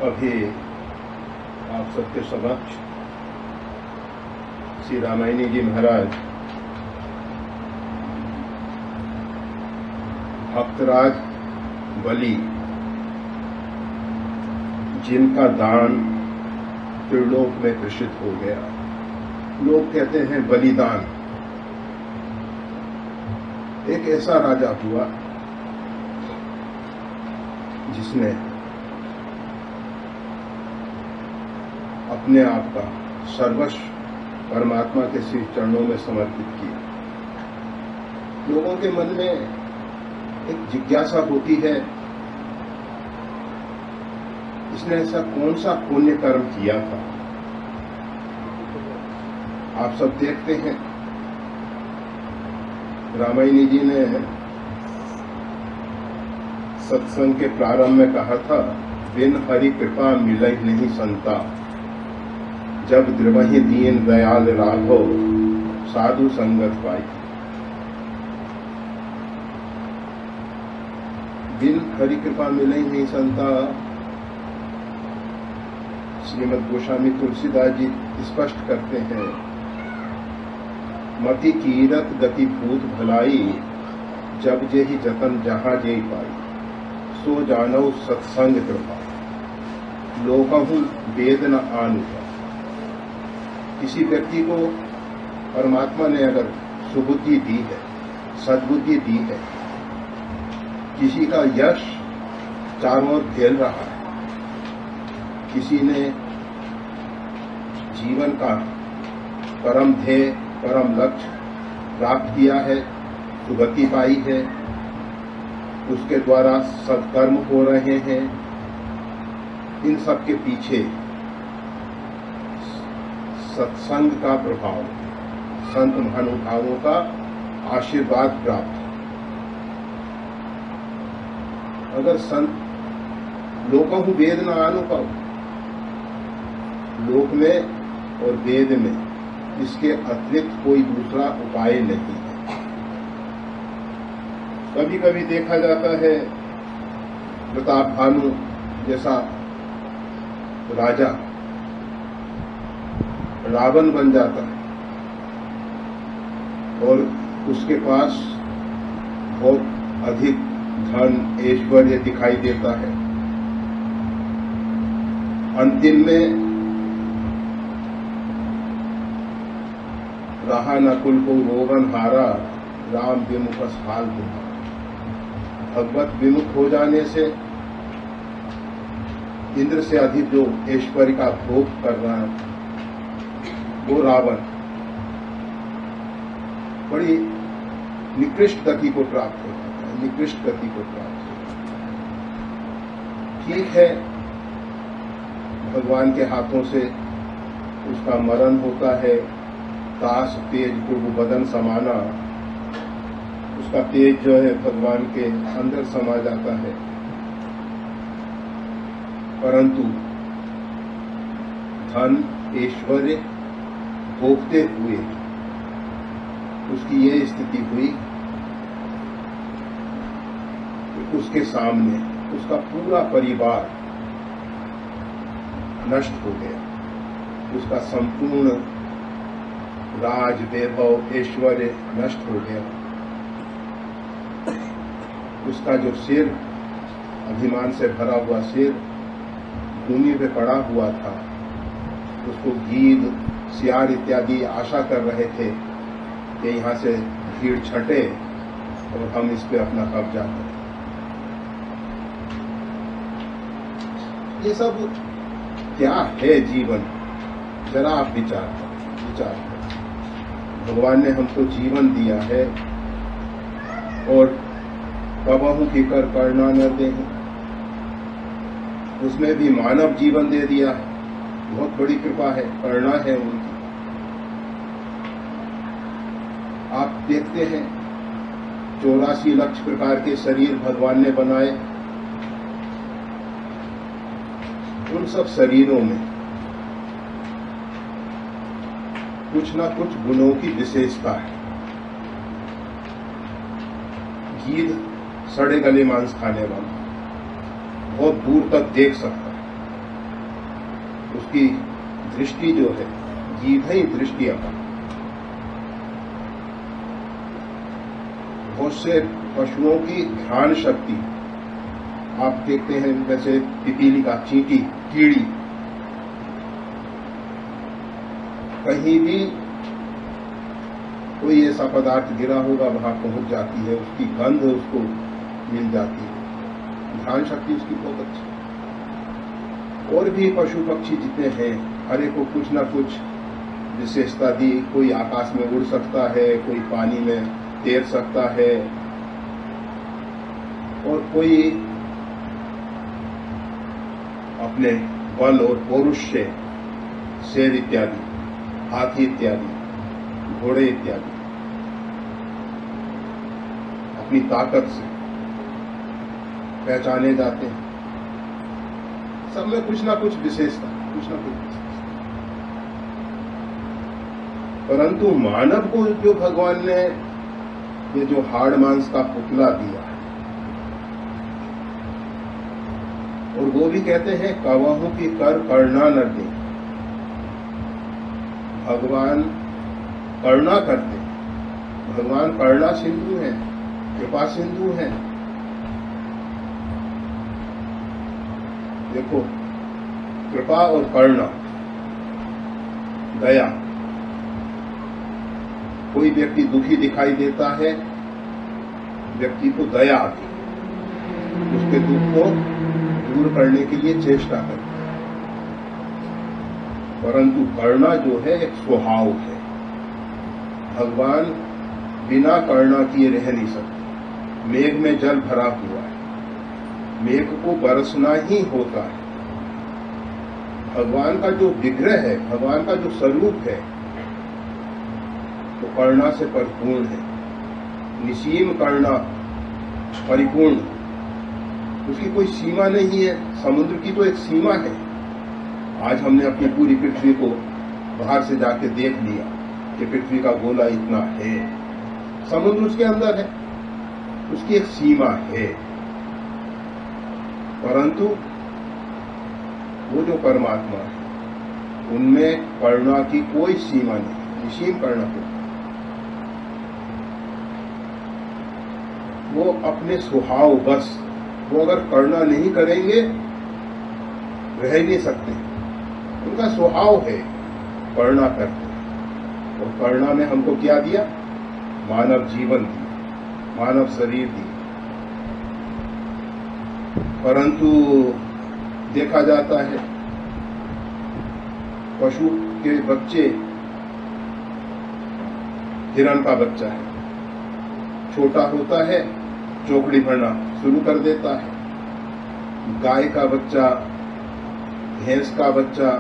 अभी आप सबके समक्ष श्री रामायणी जी महाराज भक्तराज बलि, जिनका दान त्रिलोक में प्रसिद्ध हो गया, लोग कहते हैं बलिदान। एक ऐसा राजा हुआ जिसने अपने आप का सर्वस्व परमात्मा के श्री चरणों में समर्पित किया। लोगों के मन में एक जिज्ञासा होती है, इसने ऐसा कौन सा पुण्य कर्म किया था। आप सब देखते हैं रामायणी जी ने सत्संग के प्रारंभ में कहा था, बिन हरि कृपा मिले नहीं संता, जब द्रवहि दीन दयाल राघव साधु संगत पाई। बिन हरि कृपा मिले नहीं संता, श्रीमद गोस्वामी तुलसीदास जी स्पष्ट करते हैं, मति कीरत गति भूत भलाई, जब जे ही जतन जहां जे पाई, सो जानो सत्संग कृपा लोकहु वेद न आनुपा। किसी व्यक्ति को परमात्मा ने अगर सुबुद्धि दी है, सद्बुद्धि दी है, किसी का यश चारों ओर फैल रहा है, किसी ने जीवन का परम ध्येय परम लक्ष्य प्राप्त किया है, सुगति पाई है, उसके द्वारा सत्कर्म हो रहे हैं, इन सब के पीछे सत्संग का प्रभाव, संत महानुभावों का आशीर्वाद प्राप्त। अगर संत लोकों को वेद न आनुपाओ, लोक में और वेद में इसके अतिरिक्त कोई दूसरा उपाय नहीं है। कभी कभी देखा जाता है प्रताप भानु जैसा राजा रावण बन जाता है और उसके पास बहुत अधिक धन ऐश्वर्य दिखाई देता है, अंतिम में रहा नकुल को रोगन हारा, राम विमुखस हाल दुहा। भगवत विमुख हो जाने से इंद्र से अधिक जो ऐश्वर्य का भोग कर रहा है वो रावण बड़ी निकृष्ट गति को प्राप्त हो जाता है, निकृष्ट गति को प्राप्त हो जाता है। ठीक है, भगवान के हाथों से उसका मरण होता है। तास तेज प्रभु बदन समाना, उसका तेज जो है भगवान के अंदर समा जाता है, परंतु धन ऐश्वर्य भोगते हुए उसकी यह स्थिति हुई कि उसके सामने उसका पूरा परिवार नष्ट हो गया, उसका संपूर्ण राज वैभव ऐश्वर्य नष्ट हो गया, उसका जो सिर अभिमान से भरा हुआ सिर भूमि पे पड़ा हुआ था, उसको गीद सियार इत्यादि आशा कर रहे थे कि यहाँ से भीड़ छटे और हम इस पे अपना कब्जा करें। ये सब क्या है जीवन, जरा आप विचार करें। भगवान ने हमको जीवन दिया है और कबहू की कर करना न दे, उसमें भी मानव जीवन दे दिया, बहुत बड़ी कृपा है, करना है उनकी। आप देखते हैं 84 लाख प्रकार के शरीर भगवान ने बनाए, उन सब शरीरों में कुछ ना कुछ गुणों की विशेषता है। गीध सड़े गले मांस खाने वाला, बहुत दूर तक देख सकता है, उसकी दृष्टि जो है गीध ही दृष्टि अपार। बहुत से पशुओं की ध्यान शक्ति आप देखते हैं, जैसे पिपीली का चींटी कीड़ी कहीं भी कोई ऐसा पदार्थ गिरा होगा वहां पहुंच जाती है, उसकी गंध उसको मिल जाती है, ध्यान शक्ति उसकी बहुत अच्छी। और भी पशु पक्षी जितने हैं हरे को कुछ ना कुछ विशेषता दी, कोई आकाश में उड़ सकता है, कोई पानी में तैर सकता है और कोई अपने बल और पौरुष से शेर इत्यादि, हाथी इत्यादि, घोड़े इत्यादि अपनी ताकत से पहचाने जाते हैं। सब में कुछ ना कुछ विशेषता। परंतु मानव को जो भगवान ने ये जो हाड़ मांस का पुतला दिया है, और वो भी कहते हैं कवाहों की कर करना न दे, भगवान करुणा करते, भगवान करुणा सिंधु है, कृपा सिंधु है। देखो कृपा और करुणा, दया। कोई व्यक्ति दुखी दिखाई देता है, व्यक्ति को दया आती, उसके दुख को दूर करने के लिए चेष्टा करती। परंतु करुणा जो है एक स्वभाव है, भगवान बिना करुणा किए रह नहीं सकते। मेघ में जल भरा हुआ है, मेघ को बरसना ही होता है। भगवान का जो विग्रह है, भगवान का जो स्वरूप है वो तो करुणा से परिपूर्ण है, निसीम करुणा, परिपूर्ण। उसकी कोई सीमा नहीं है, समुद्र की तो एक सीमा है। आज हमने अपनी पूरी पृथ्वी को बाहर से जाके देख लिया कि पृथ्वी का गोला इतना है, समुद्र उसके अंदर है, उसकी एक सीमा है। परंतु वो जो परमात्मा है उनमें करुणा की कोई सीमा नहीं, निसीम करुणा की। वो अपने स्वभाव बस, वो अगर करुणा नहीं करेंगे रह नहीं सकते, उनका स्वभाव है करुणा करते। और करुणा में हमको क्या दिया? मानव जीवन दिया, मानव शरीर दिया। परंतु देखा जाता है पशु के बच्चे, हिरण का बच्चा है, छोटा होता है चोकड़ी भरना शुरू कर देता है। गाय का बच्चा, भैंस का बच्चा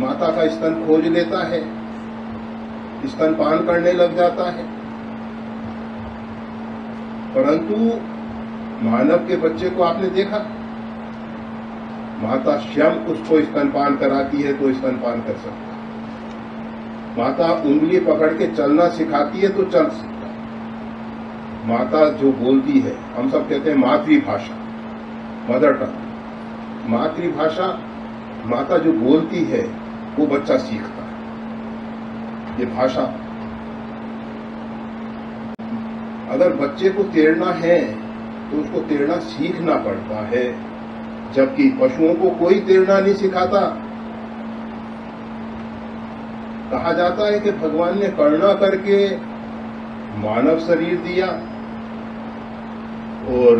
माता का स्तन खोज लेता है, स्तनपान करने लग जाता है। परंतु मानव के बच्चे को आपने देखा, माता स्वयं उसको स्तनपान कराती है तो स्तनपान कर सकता है। माता उंगली पकड़ के चलना सिखाती है तो चल सकता है। माता जो बोलती है, हम सब कहते हैं मातृभाषा, मदर टंग, मातृभाषा, माता जो बोलती है वो बच्चा सीखता है। ये भाषा, अगर बच्चे को तैरना है तो उसको तैरना सीखना पड़ता है, जबकि पशुओं को कोई तैरना नहीं सिखाता। कहा जाता है कि भगवान ने करुणा करके मानव शरीर दिया और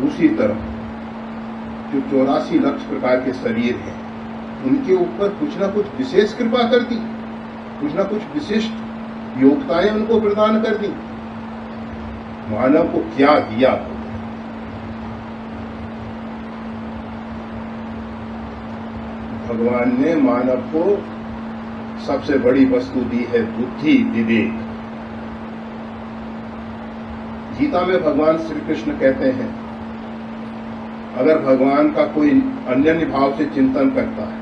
दूसरी तरफ जो 84 लाख प्रकार के शरीर हैं उनके ऊपर कुछ ना कुछ विशेष कृपा कर दी, कुछ ना कुछ विशिष्ट योग्यताएं उनको प्रदान कर दी। मानव को क्या दिया? भगवान ने मानव को सबसे बड़ी वस्तु दी है बुद्धि, विवेक। गीता में भगवान श्री कृष्ण कहते हैं, अगर भगवान का कोई अन्य भाव से चिंतन करता है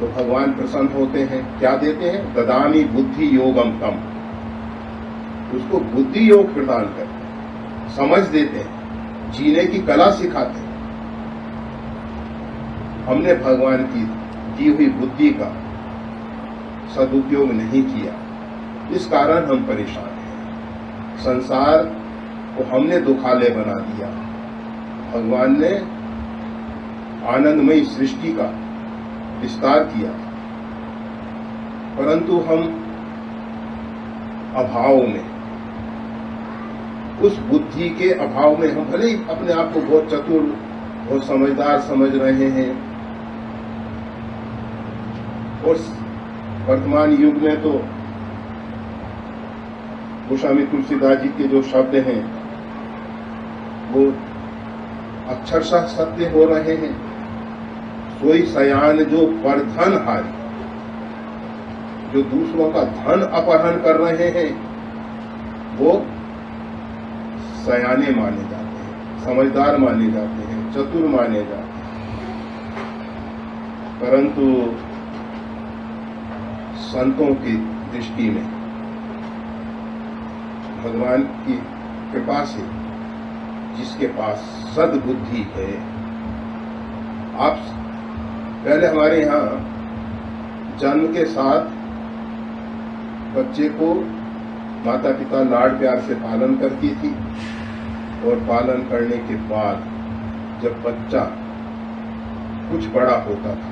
तो भगवान प्रसन्न होते हैं। क्या देते हैं? ददामि बुद्धि योगम तम, उसको बुद्धि योग प्रदान करते हैं, समझ देते हैं, जीने की कला सिखाते हैं। हमने भगवान की दी हुई बुद्धि का सदुपयोग नहीं किया, इस कारण हम परेशान हैं। संसार को हमने दुखाले बना दिया। भगवान ने आनंदमयी सृष्टि का विस्तार किया, परंतु हम अभाव में, उस बुद्धि के अभाव में, हम भले ही अपने आप को बहुत चतुर, बहुत समझदार समझ रहे हैं। और वर्तमान युग में तो गोस्वामी तुलसीदास जी के जो शब्द हैं वो अक्षरशः सत्य हो रहे हैं। सोई सयान जो पर धन हारी, जो दूसरों का धन अपहरण कर रहे हैं वो सयाने माने जाते हैं, समझदार माने जाते हैं, चतुर माने जाते हैं। परंतु संतों की दृष्टि में भगवान की कृपा से जिसके पास सद्बुद्धि है, आप पहले हमारे यहाँ जन्म के साथ बच्चे को माता पिता लाड प्यार से पालन करती थी, और पालन करने के बाद जब बच्चा कुछ बड़ा होता था,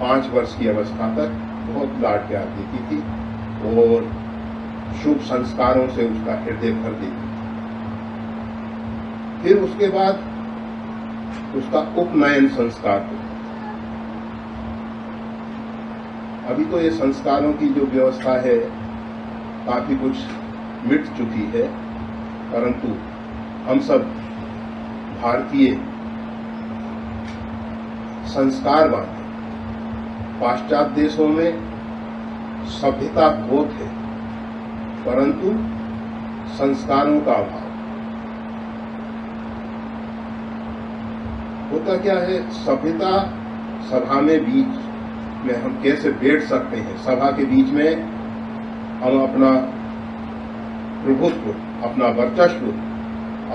5 वर्ष की अवस्था तक बहुत लाड प्यार देती थी और शुभ संस्कारों से उसका हृदय भर देती थी। फिर उसके बाद उसका उपनयन संस्कार होता। अभी तो ये संस्कारों की जो व्यवस्था है काफी कुछ मिट चुकी है, परंतु हम सब भारतीय संस्कारवान हैं। पाश्चात्य देशों में सभ्यता बहुत है, परंतु संस्कारों का अभाव। होता क्या है, सभ्यता सभा में बीच में हम कैसे बैठ सकते हैं, सभा के बीच में हम अपना प्रभुत्व, अपना वर्चस्व,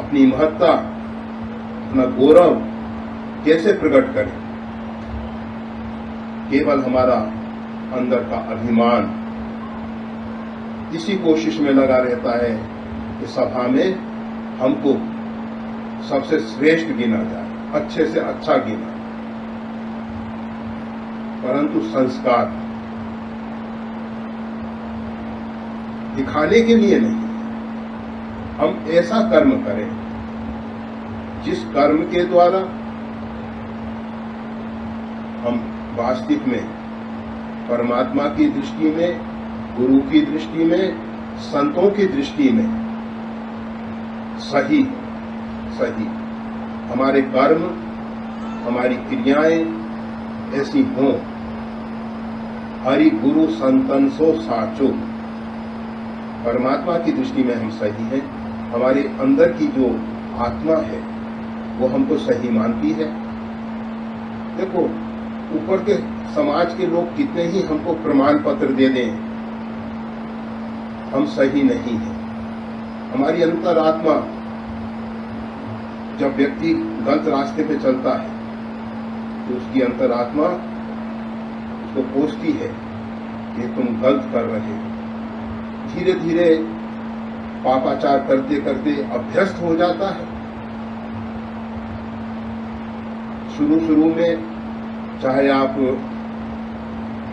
अपनी महत्ता, अपना गौरव कैसे प्रकट करें। केवल हमारा अंदर का अभिमान इसी कोशिश में लगा रहता है कि सभा में हमको सबसे श्रेष्ठ गिना जाए, अच्छे से अच्छा गिना। परंतु संस्कार दिखाने के लिए नहीं, हम ऐसा कर्म करें जिस कर्म के द्वारा हम वास्तविक में परमात्मा की दृष्टि में, गुरु की दृष्टि में, संतों की दृष्टि में सही सही हमारे कर्म, हमारी क्रियाएं ऐसी हों। हरि गुरु संतन सो साचो, परमात्मा की दृष्टि में हम सही हैं। हमारे अंदर की जो आत्मा है वो हमको सही मानती है। देखो ऊपर के समाज के लोग कितने ही हमको प्रमाण पत्र दे दें, हम सही नहीं हैं। हमारी अंतरात्मा जब व्यक्ति गलत रास्ते पे चलता है तो उसकी अंतरात्मा उसको कोसती है कि तुम गलत कर रहे हो। धीरे धीरे पापाचार करते करते अभ्यस्त हो जाता है। शुरू शुरू में चाहे आप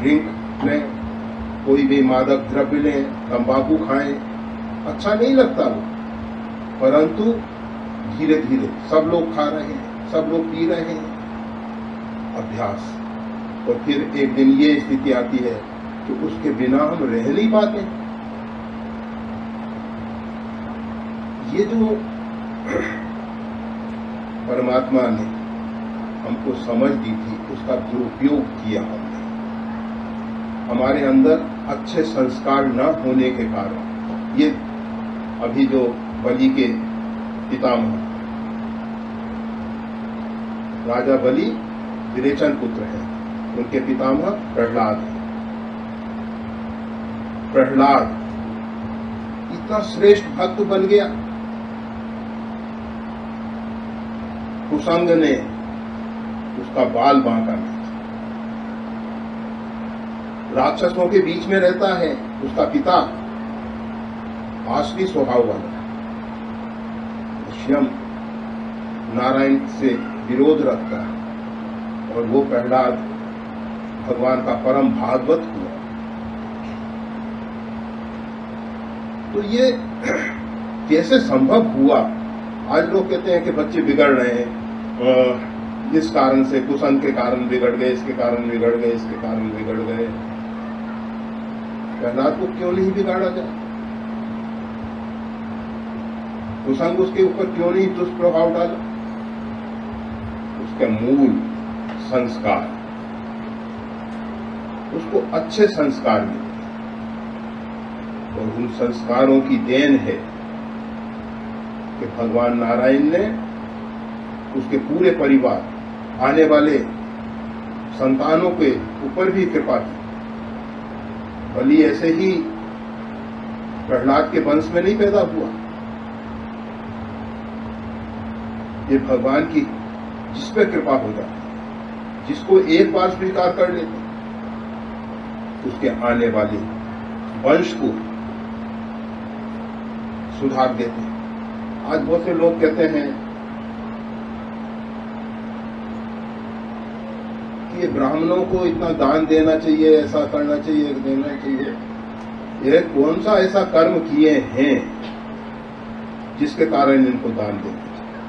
ड्रिंक लें, कोई भी मादक द्रव्य लें, तंबाकू खाएं, अच्छा नहीं लगता वो, परंतु धीरे धीरे सब लोग खा रहे हैं, सब लोग पी रहे हैं, अभ्यास। और फिर एक दिन ये स्थिति आती है कि उसके बिना हम रह नहीं पाते। ये जो परमात्मा ने हमको समझ दी थी उसका दुरुपयोग किया हमने। हमारे अंदर अच्छे संस्कार न होने के कारण ये अभी जो बलि के पितामह राजा बलि विरेचन पुत्र है, उनके पितामह प्रहलाद है। प्रहलाद इतना श्रेष्ठ भक्त बन गया, कुसंग ने उसका बाल बांका नहीं। राक्षसों के बीच में रहता है, उसका पिता आसवी स्वभाव वाला स्वयं नारायण से विरोध रखता है और वो प्रहलाद भगवान का परम भागवत हुआ। तो ये कैसे संभव हुआ? आज लोग कहते हैं कि बच्चे बिगड़ रहे हैं, जिस कारण से कुसंग के कारण बिगड़ गए, इसके कारण बिगड़ गए, इसके कारण बिगड़ गए। प्रहलाद को क्यों नहीं बिगाड़ा जाए? कुसंग उसके ऊपर क्यों नहीं दुष्प्रभाव डाला? उसके मूल संस्कार, उसको अच्छे संस्कार मिले और उन संस्कारों की देन है कि भगवान नारायण ने उसके पूरे परिवार आने वाले संतानों के ऊपर भी कृपा की। बलि ऐसे ही प्रहलाद के वंश में नहीं पैदा हुआ। ये भगवान की जिस पर कृपा हो जाती, जिसको एक बार स्वीकार कर लेते, उसके आने वाले वंश को सुधार देते हैं। आज बहुत से लोग कहते हैं ब्राह्मणों को इतना दान देना चाहिए, ऐसा करना चाहिए, देना चाहिए। ये कौन सा ऐसा कर्म किए हैं जिसके कारण इनको दान देना चाहिए?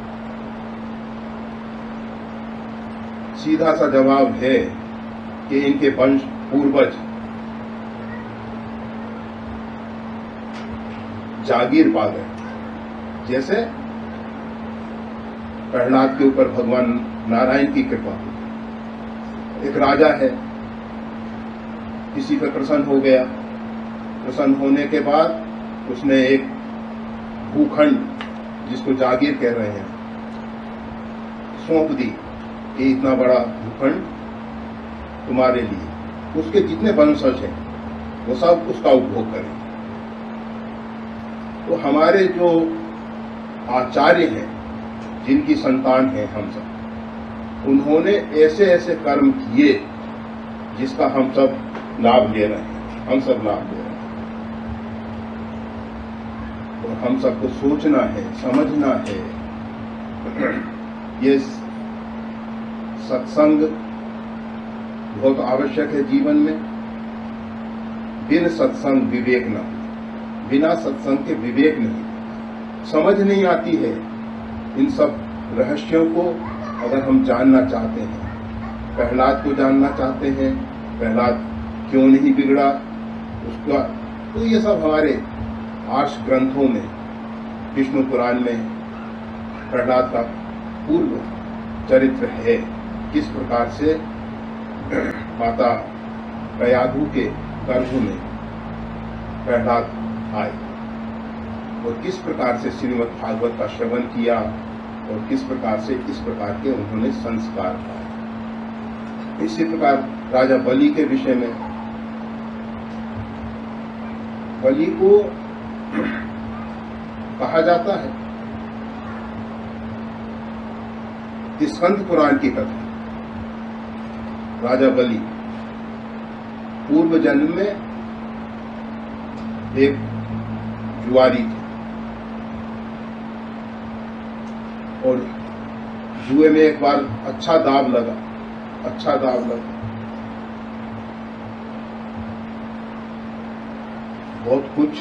सीधा सा जवाब है कि इनके वंश पूर्वज जागीर पा गए। जैसे प्रहलाद के ऊपर भगवान नारायण की कृपा। एक राजा है, किसी पर प्रसन्न हो गया, प्रसन्न होने के बाद उसने एक भूखंड, जिसको जागीर कह रहे हैं, सौंप दी कि इतना बड़ा भूखंड तुम्हारे लिए। उसके जितने वंशज हैं वो सब उसका उपभोग करें। तो हमारे जो आचार्य हैं, जिनकी संतान है हम सब, उन्होंने ऐसे ऐसे कर्म किए जिसका हम सब लाभ ले रहे हैं, हम सब लाभ ले रहे हैं। और हम सबको सोचना है, समझना है। ये सत्संग बहुत आवश्यक है जीवन में। बिन सत्संग विवेक न, बिना सत्संग के विवेक नहीं। समझ नहीं आती है इन सब रहस्यों को। अगर हम जानना चाहते हैं, प्रहलाद को जानना चाहते हैं, प्रहलाद क्यों नहीं बिगड़ा उसका, तो ये सब हमारे आर्ष ग्रंथों में, विष्णु पुराण में प्रहलाद का पूर्व चरित्र है। किस प्रकार से माता कयाधु के गर्भ में प्रहलाद आए और किस प्रकार से श्रीमद् भागवत का श्रवण किया और किस प्रकार से इस प्रकार के उन्होंने संस्कार पाए। इसी प्रकार राजा बलि के विषय में, बलि को कहा जाता है कि संत पुराण की कथा, राजा बलि पूर्व जन्म में एक जुआरी थे और जुए में एक बार अच्छा दाव लगा, बहुत कुछ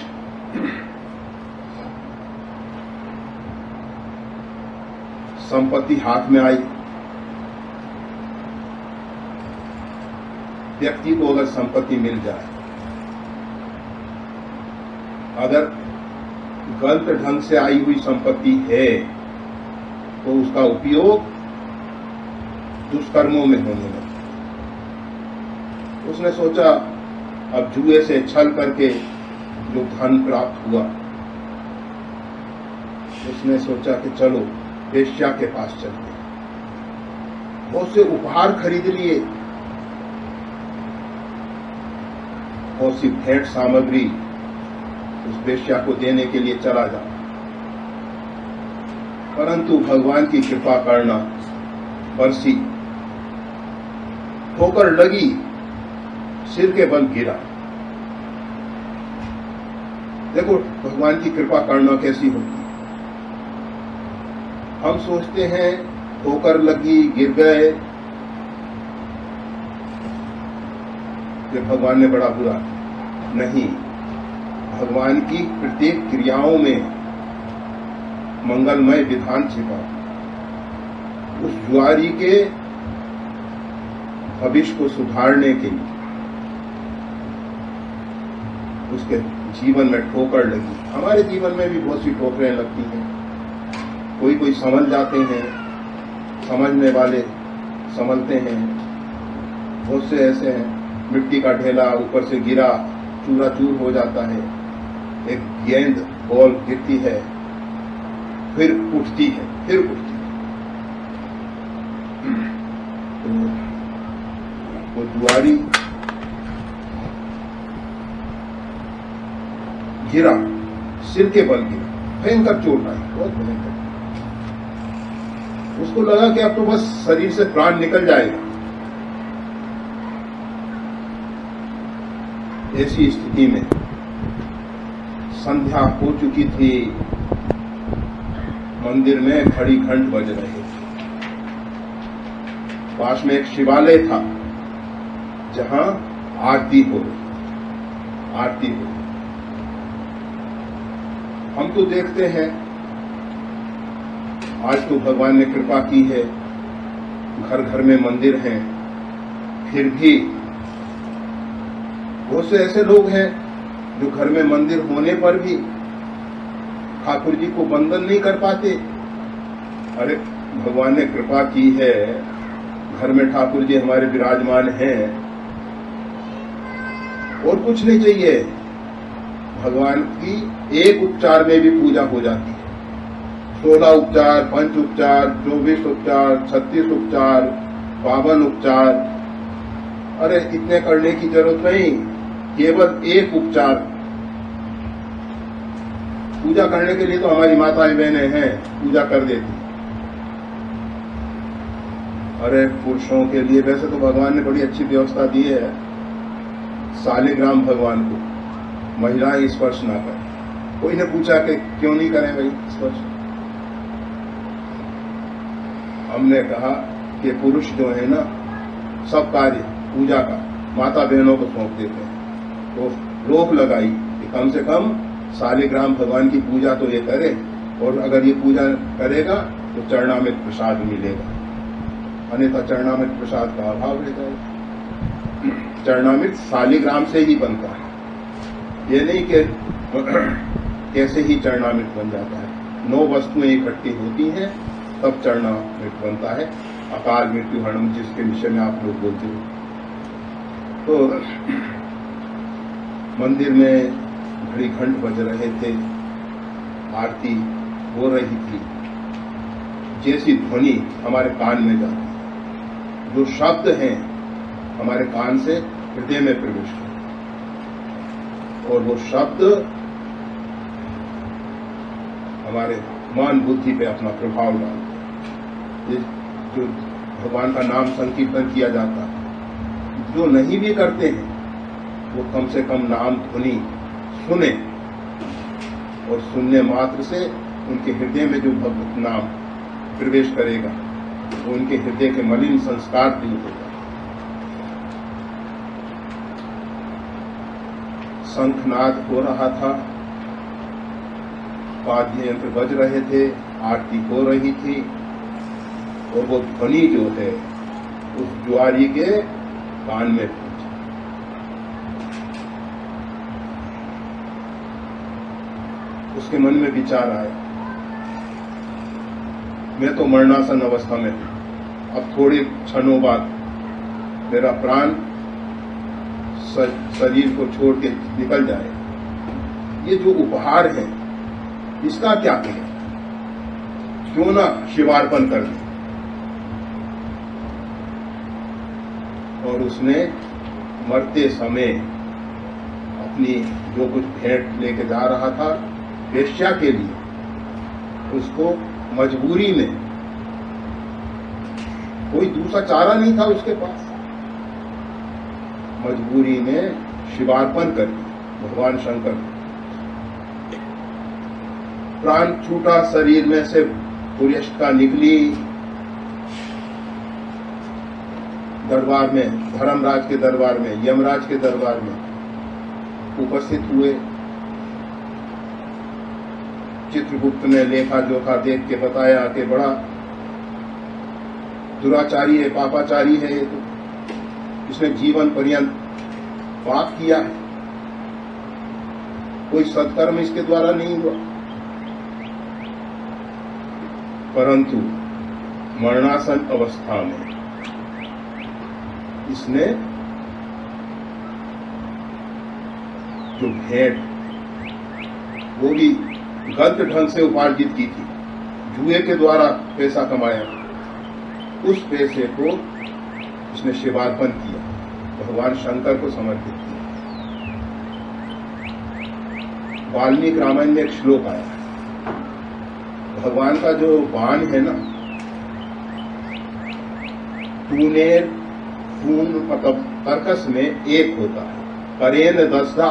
संपत्ति हाथ में आई। व्यक्ति को अगर संपत्ति मिल जाए, अगर गलत ढंग से आई हुई संपत्ति है तो उसका उपयोग दुष्कर्मों में होने लगा। उसने सोचा अब जुए से छल करके जो धन प्राप्त हुआ, उसने सोचा कि चलो वेश्या के पास चलते, बहुत से उपहार खरीद लिए, बहुत सी भेंट सामग्री उस वेश्या को देने के लिए चला जा, परंतु भगवान की कृपा करना, बरसी ठोकर लगी, सिर के बल गिरा। देखो भगवान की कृपा करना कैसी होती है। हम सोचते हैं ठोकर लगी, गिर गए, ये भगवान ने बड़ा बुरा, नहीं, भगवान की प्रत्येक क्रियाओं में मंगलमय विधान छिपा। उस जुआरी के भविष्य को सुधारने के लिए उसके जीवन में ठोकर लगी। हमारे जीवन में भी बहुत सी ठोकरें लगती हैं, कोई समझ जाते हैं, समझने वाले समझते हैं, बहुत से ऐसे हैं, मिट्टी का ढेला ऊपर से गिरा, चूरा चूर हो जाता है, एक गेंद बॉल गिरती है, फिर उठती है। तो वो जुआरी गिरा, सिर के बल गिरा, भयंकर चोट आई, बहुत भयंकर। उसको लगा कि अब तो बस शरीर से प्राण निकल जाएगा। ऐसी स्थिति में संध्या हो चुकी थी, मंदिर में खड़ी घंट बज रही थी, पास में एक शिवालय था जहां आरती हो। हम तो देखते हैं आज तो भगवान ने कृपा की है, घर घर में मंदिर हैं, फिर भी बहुत से ऐसे लोग हैं जो घर में मंदिर होने पर भी ठाकुर जी को वंदन नहीं कर पाते। अरे भगवान ने कृपा की है, घर में ठाकुर जी हमारे विराजमान हैं, और कुछ नहीं चाहिए, भगवान की एक उपचार में भी पूजा हो जाती है। 16 उपचार, 5 उपचार, 24 उपचार, 36 उपचार, 52 उपचार, अरे इतने करने की जरूरत नहीं, केवल एक उपचार। पूजा करने के लिए तो हमारी माताएं बहनें हैं, पूजा कर देती। अरे पुरुषों के लिए वैसे तो भगवान ने बड़ी अच्छी व्यवस्था दी है, शालिग्राम भगवान को महिलाएं स्पर्श ना करें। कोई ने पूछा कि क्यों नहीं करें भाई स्पर्श? हमने कहा कि पुरुष जो है ना, सब कार्य पूजा का माता बहनों को सौंप देते हैं, तो रोक लगाई कि कम से कम शालिग्राम भगवान की पूजा तो ये करे, और अगर ये पूजा करेगा तो चरणामृत प्रसाद मिलेगा, अन्यथा चरणामृत प्रसाद का अभाव हो जाएगा। चरणामृत शालिग्राम से ही बनता है, ये नहीं कि कैसे ही चरणामृत बन जाता है। 9 वस्तुएं इकट्ठी होती हैं तब चरणामृत बनता है, अकाल मृत्यु हरण जिसके विषय में आप लोग बोलते हो। तो मंदिर में घड़ी घंट बज रहे थे, आरती हो रही थी जैसी ध्वनि हमारे कान में जाती, जो शब्द हैं हमारे कान से हृदय में प्रवेश करते और वो शब्द हमारे मन बुद्धि पे अपना प्रभाव डालते हैं। जो भगवान का नाम संकीर्तन किया जाता है, जो नहीं भी करते हैं वो कम से कम नाम ध्वनि सुने और सुनने मात्र से उनके हृदय में जो भगवत नाम प्रवेश करेगा वो उनके हृदय के मलिन संस्कार दूर होगा। शंखनाद हो रहा था, वाद्य यंत्र बज रहे थे, आरती हो रही थी और वो ध्वनि जो है उस जुआरी के कान में पहुंची। उसके मन में विचार आया, मैं तो मरणासन अवस्था में हूं, अब थोड़े क्षणों बाद मेरा प्राण शरीर को छोड़ के निकल जाए, ये जो उपहार है इसका क्या करें, क्यों ना शिवार्पण कर दें। और उसने मरते समय अपनी जो कुछ भेंट लेके जा रहा था वेश्या के लिए, उसको मजबूरी में, कोई दूसरा चारा नहीं था उसके पास, मजबूरी में शिवार्पण कर भगवान शंकर। प्राण छूटा शरीर में से, पुर्यष्ट का निकली। दरबार में, धर्मराज के दरबार में, यमराज के दरबार में उपस्थित हुए। चित्रगुप्त ने लेखा जोखा देख के बताया कि बड़ा दुराचारी है, पापाचारी है, इसने जीवन पर्यंत पाप किया, कोई सत्कर्म इसके द्वारा नहीं हुआ। परंतु मरणासन अवस्था में इसने जो भेंट वो भी गलत ढंग से उपार्जित की थी, जुए के द्वारा पैसा कमाया, उस पैसे को इसने शिवार्पण किया, भगवान शंकर को समर्पित किया। वाल्मीकि रामायण में एक श्लोक आया है, भगवान का जो बाण है ना, तूने खून मतलब कर्कश में एक होता है, करेन दस्ता,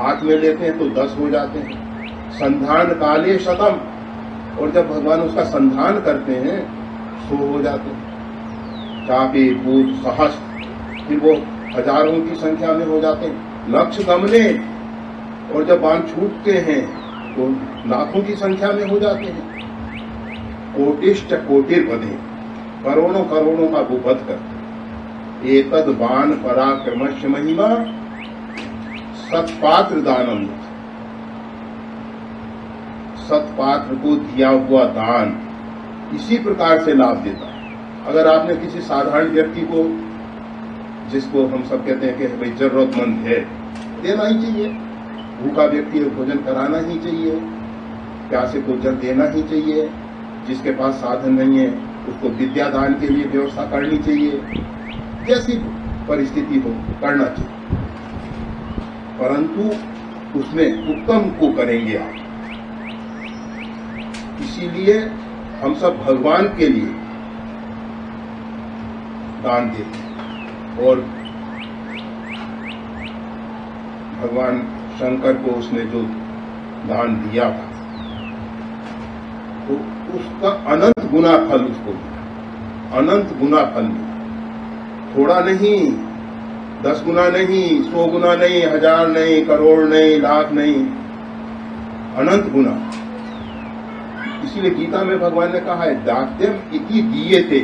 हाथ में लेते हैं तो 10 हो जाते हैं, संधान काले शतम, और जब भगवान उसका संधान करते हैं 100 हो जाते हैं, चापी भूत सहस्त्र, फिर वो हजारों की संख्या में हो जाते हैं, लक्ष्य गमने, और जब बाण छूटते हैं तो लाखों की संख्या में हो जाते हैं, कोटिष्ट कोटिर बने, करोड़ों करोड़ों का वो वध करते हैं। एतद् बाण पराक्रमस्य महिमा सत्पात्र दानम्, सत्पात्र को दिया हुआ दान इसी प्रकार से लाभ देता है। अगर आपने किसी साधारण व्यक्ति को, जिसको हम सब कहते हैं कि भाई जरूरतमंद है, देना ही चाहिए, भूखा व्यक्ति को भोजन कराना ही चाहिए, प्यासे को जल देना ही चाहिए, जिसके पास साधन नहीं है उसको विद्यादान के लिए व्यवस्था करनी चाहिए, जैसी परिस्थिति हो करना चाहिए। परंतु उसमें उत्तम को करेंगे आप। इसीलिए हम सब भगवान के लिए दान देते हैं और भगवान शंकर को उसने जो दान दिया था तो उसका अनंत गुना फल उसको मिला, अनंत गुना फल मिला। थोड़ा नहीं, 10 गुना नहीं, 100 गुना नहीं, 1000 नहीं, करोड़ नहीं, लाख नहीं, अनंत गुना। इसीलिए गीता में भगवान ने कहा है, दात्यम इति दीयते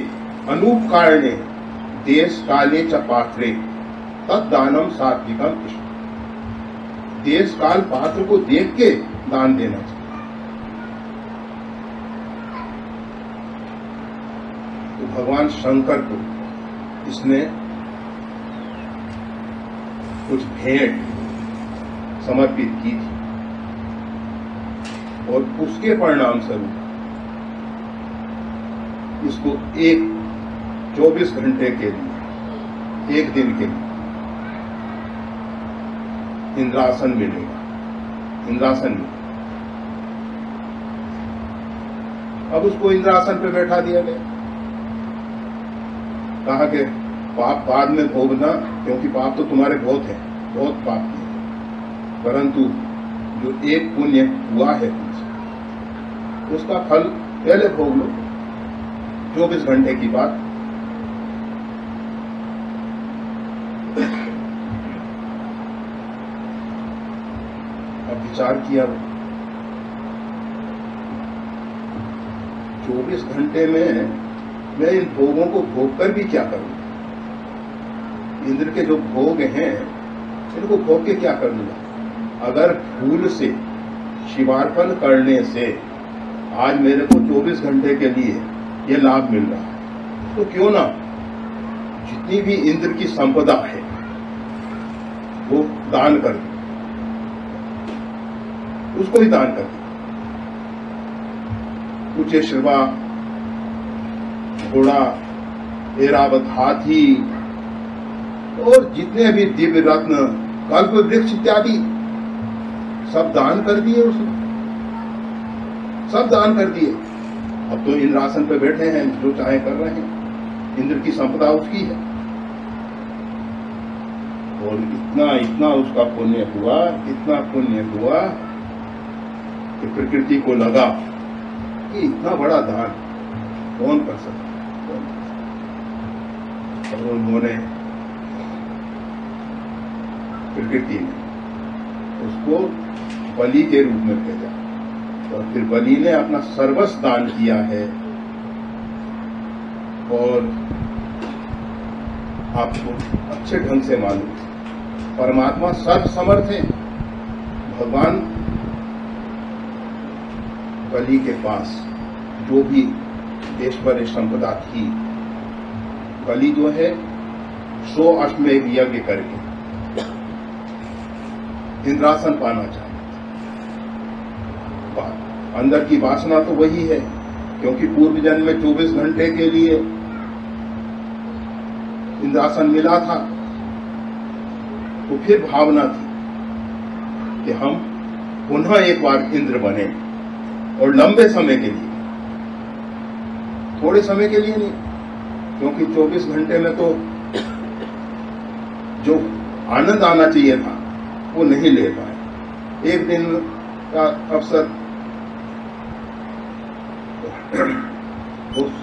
अनुपकारिणे देश काले च पात्रे तत् दानम सात्विकम कृष्ण। देश काल पात्र को देख के दान देना चाहिए। तो भगवान शंकर को इसने कुछ भेंट समर्पित की थी और उसके परिणाम स्वरूप इसको एक 24 घंटे के लिए, एक दिन के लिए इंद्रासन मिलेगा। इंद्रासन मिलेगा। अब उसको इंद्रासन पे बैठा दिया गया। कहा कि पाप बाद में भोगना, क्योंकि पाप तो तुम्हारे बहुत है, बहुत पाप किए, परंतु जो एक पुण्य हुआ है उसका फल पहले भोग लो 24 घंटे की बात। अब विचार किया, 24 घंटे में मैं इन भोगों को भोग कर भी क्या करूंगा? इंद्र के जो भोग हैं इनको भोग के क्या करूंगा? अगर भूल से शिवार्पण करने से आज मेरे को 24 घंटे के लिए यह लाभ मिल रहा है, तो क्यों ना जितनी भी इंद्र की संपदा है वो दान कर दो, उसको ही दान कर दो। उच्चैःश्रवा घोड़ा, ऐरावत हाथी और जितने भी दिव्य रत्न, कल्प वृक्ष इत्यादि सब दान कर दिए, उसने सब दान कर दिए। अब तो इंद्रासन पे बैठे हैं, जो चाहे कर रहे हैं, इंद्र की संपदा उसकी है और इतना इतना उसका पुण्य हुआ, इतना पुण्य हुआ कि प्रकृति को लगा कि इतना बड़ा दान कौन कर सकता। और उन्होंने प्रकृति ने उसको बलि के रूप में भेजा और फिर बलि ने अपना सर्वस्व दान किया है। और आपको अच्छे ढंग से मालूम है परमात्मा सर्वसमर्थ है। भगवान बलि के पास जो भी ईश्वरीय संपदा थी, बलि जो है 100 अश्वमेघ यज्ञ करके इंद्रासन पाना चाहिए। अंदर की वासना तो वही है, क्योंकि पूर्व जन्म में 24 घंटे के लिए इंद्रासन मिला था, तो फिर भावना थी कि हम पुनः एक बार इंद्र बने और लंबे समय के लिए, थोड़े समय के लिए नहीं, क्योंकि 24 घंटे में तो जो आनंद आना चाहिए था वो नहीं ले पाए। एक दिन का अवसर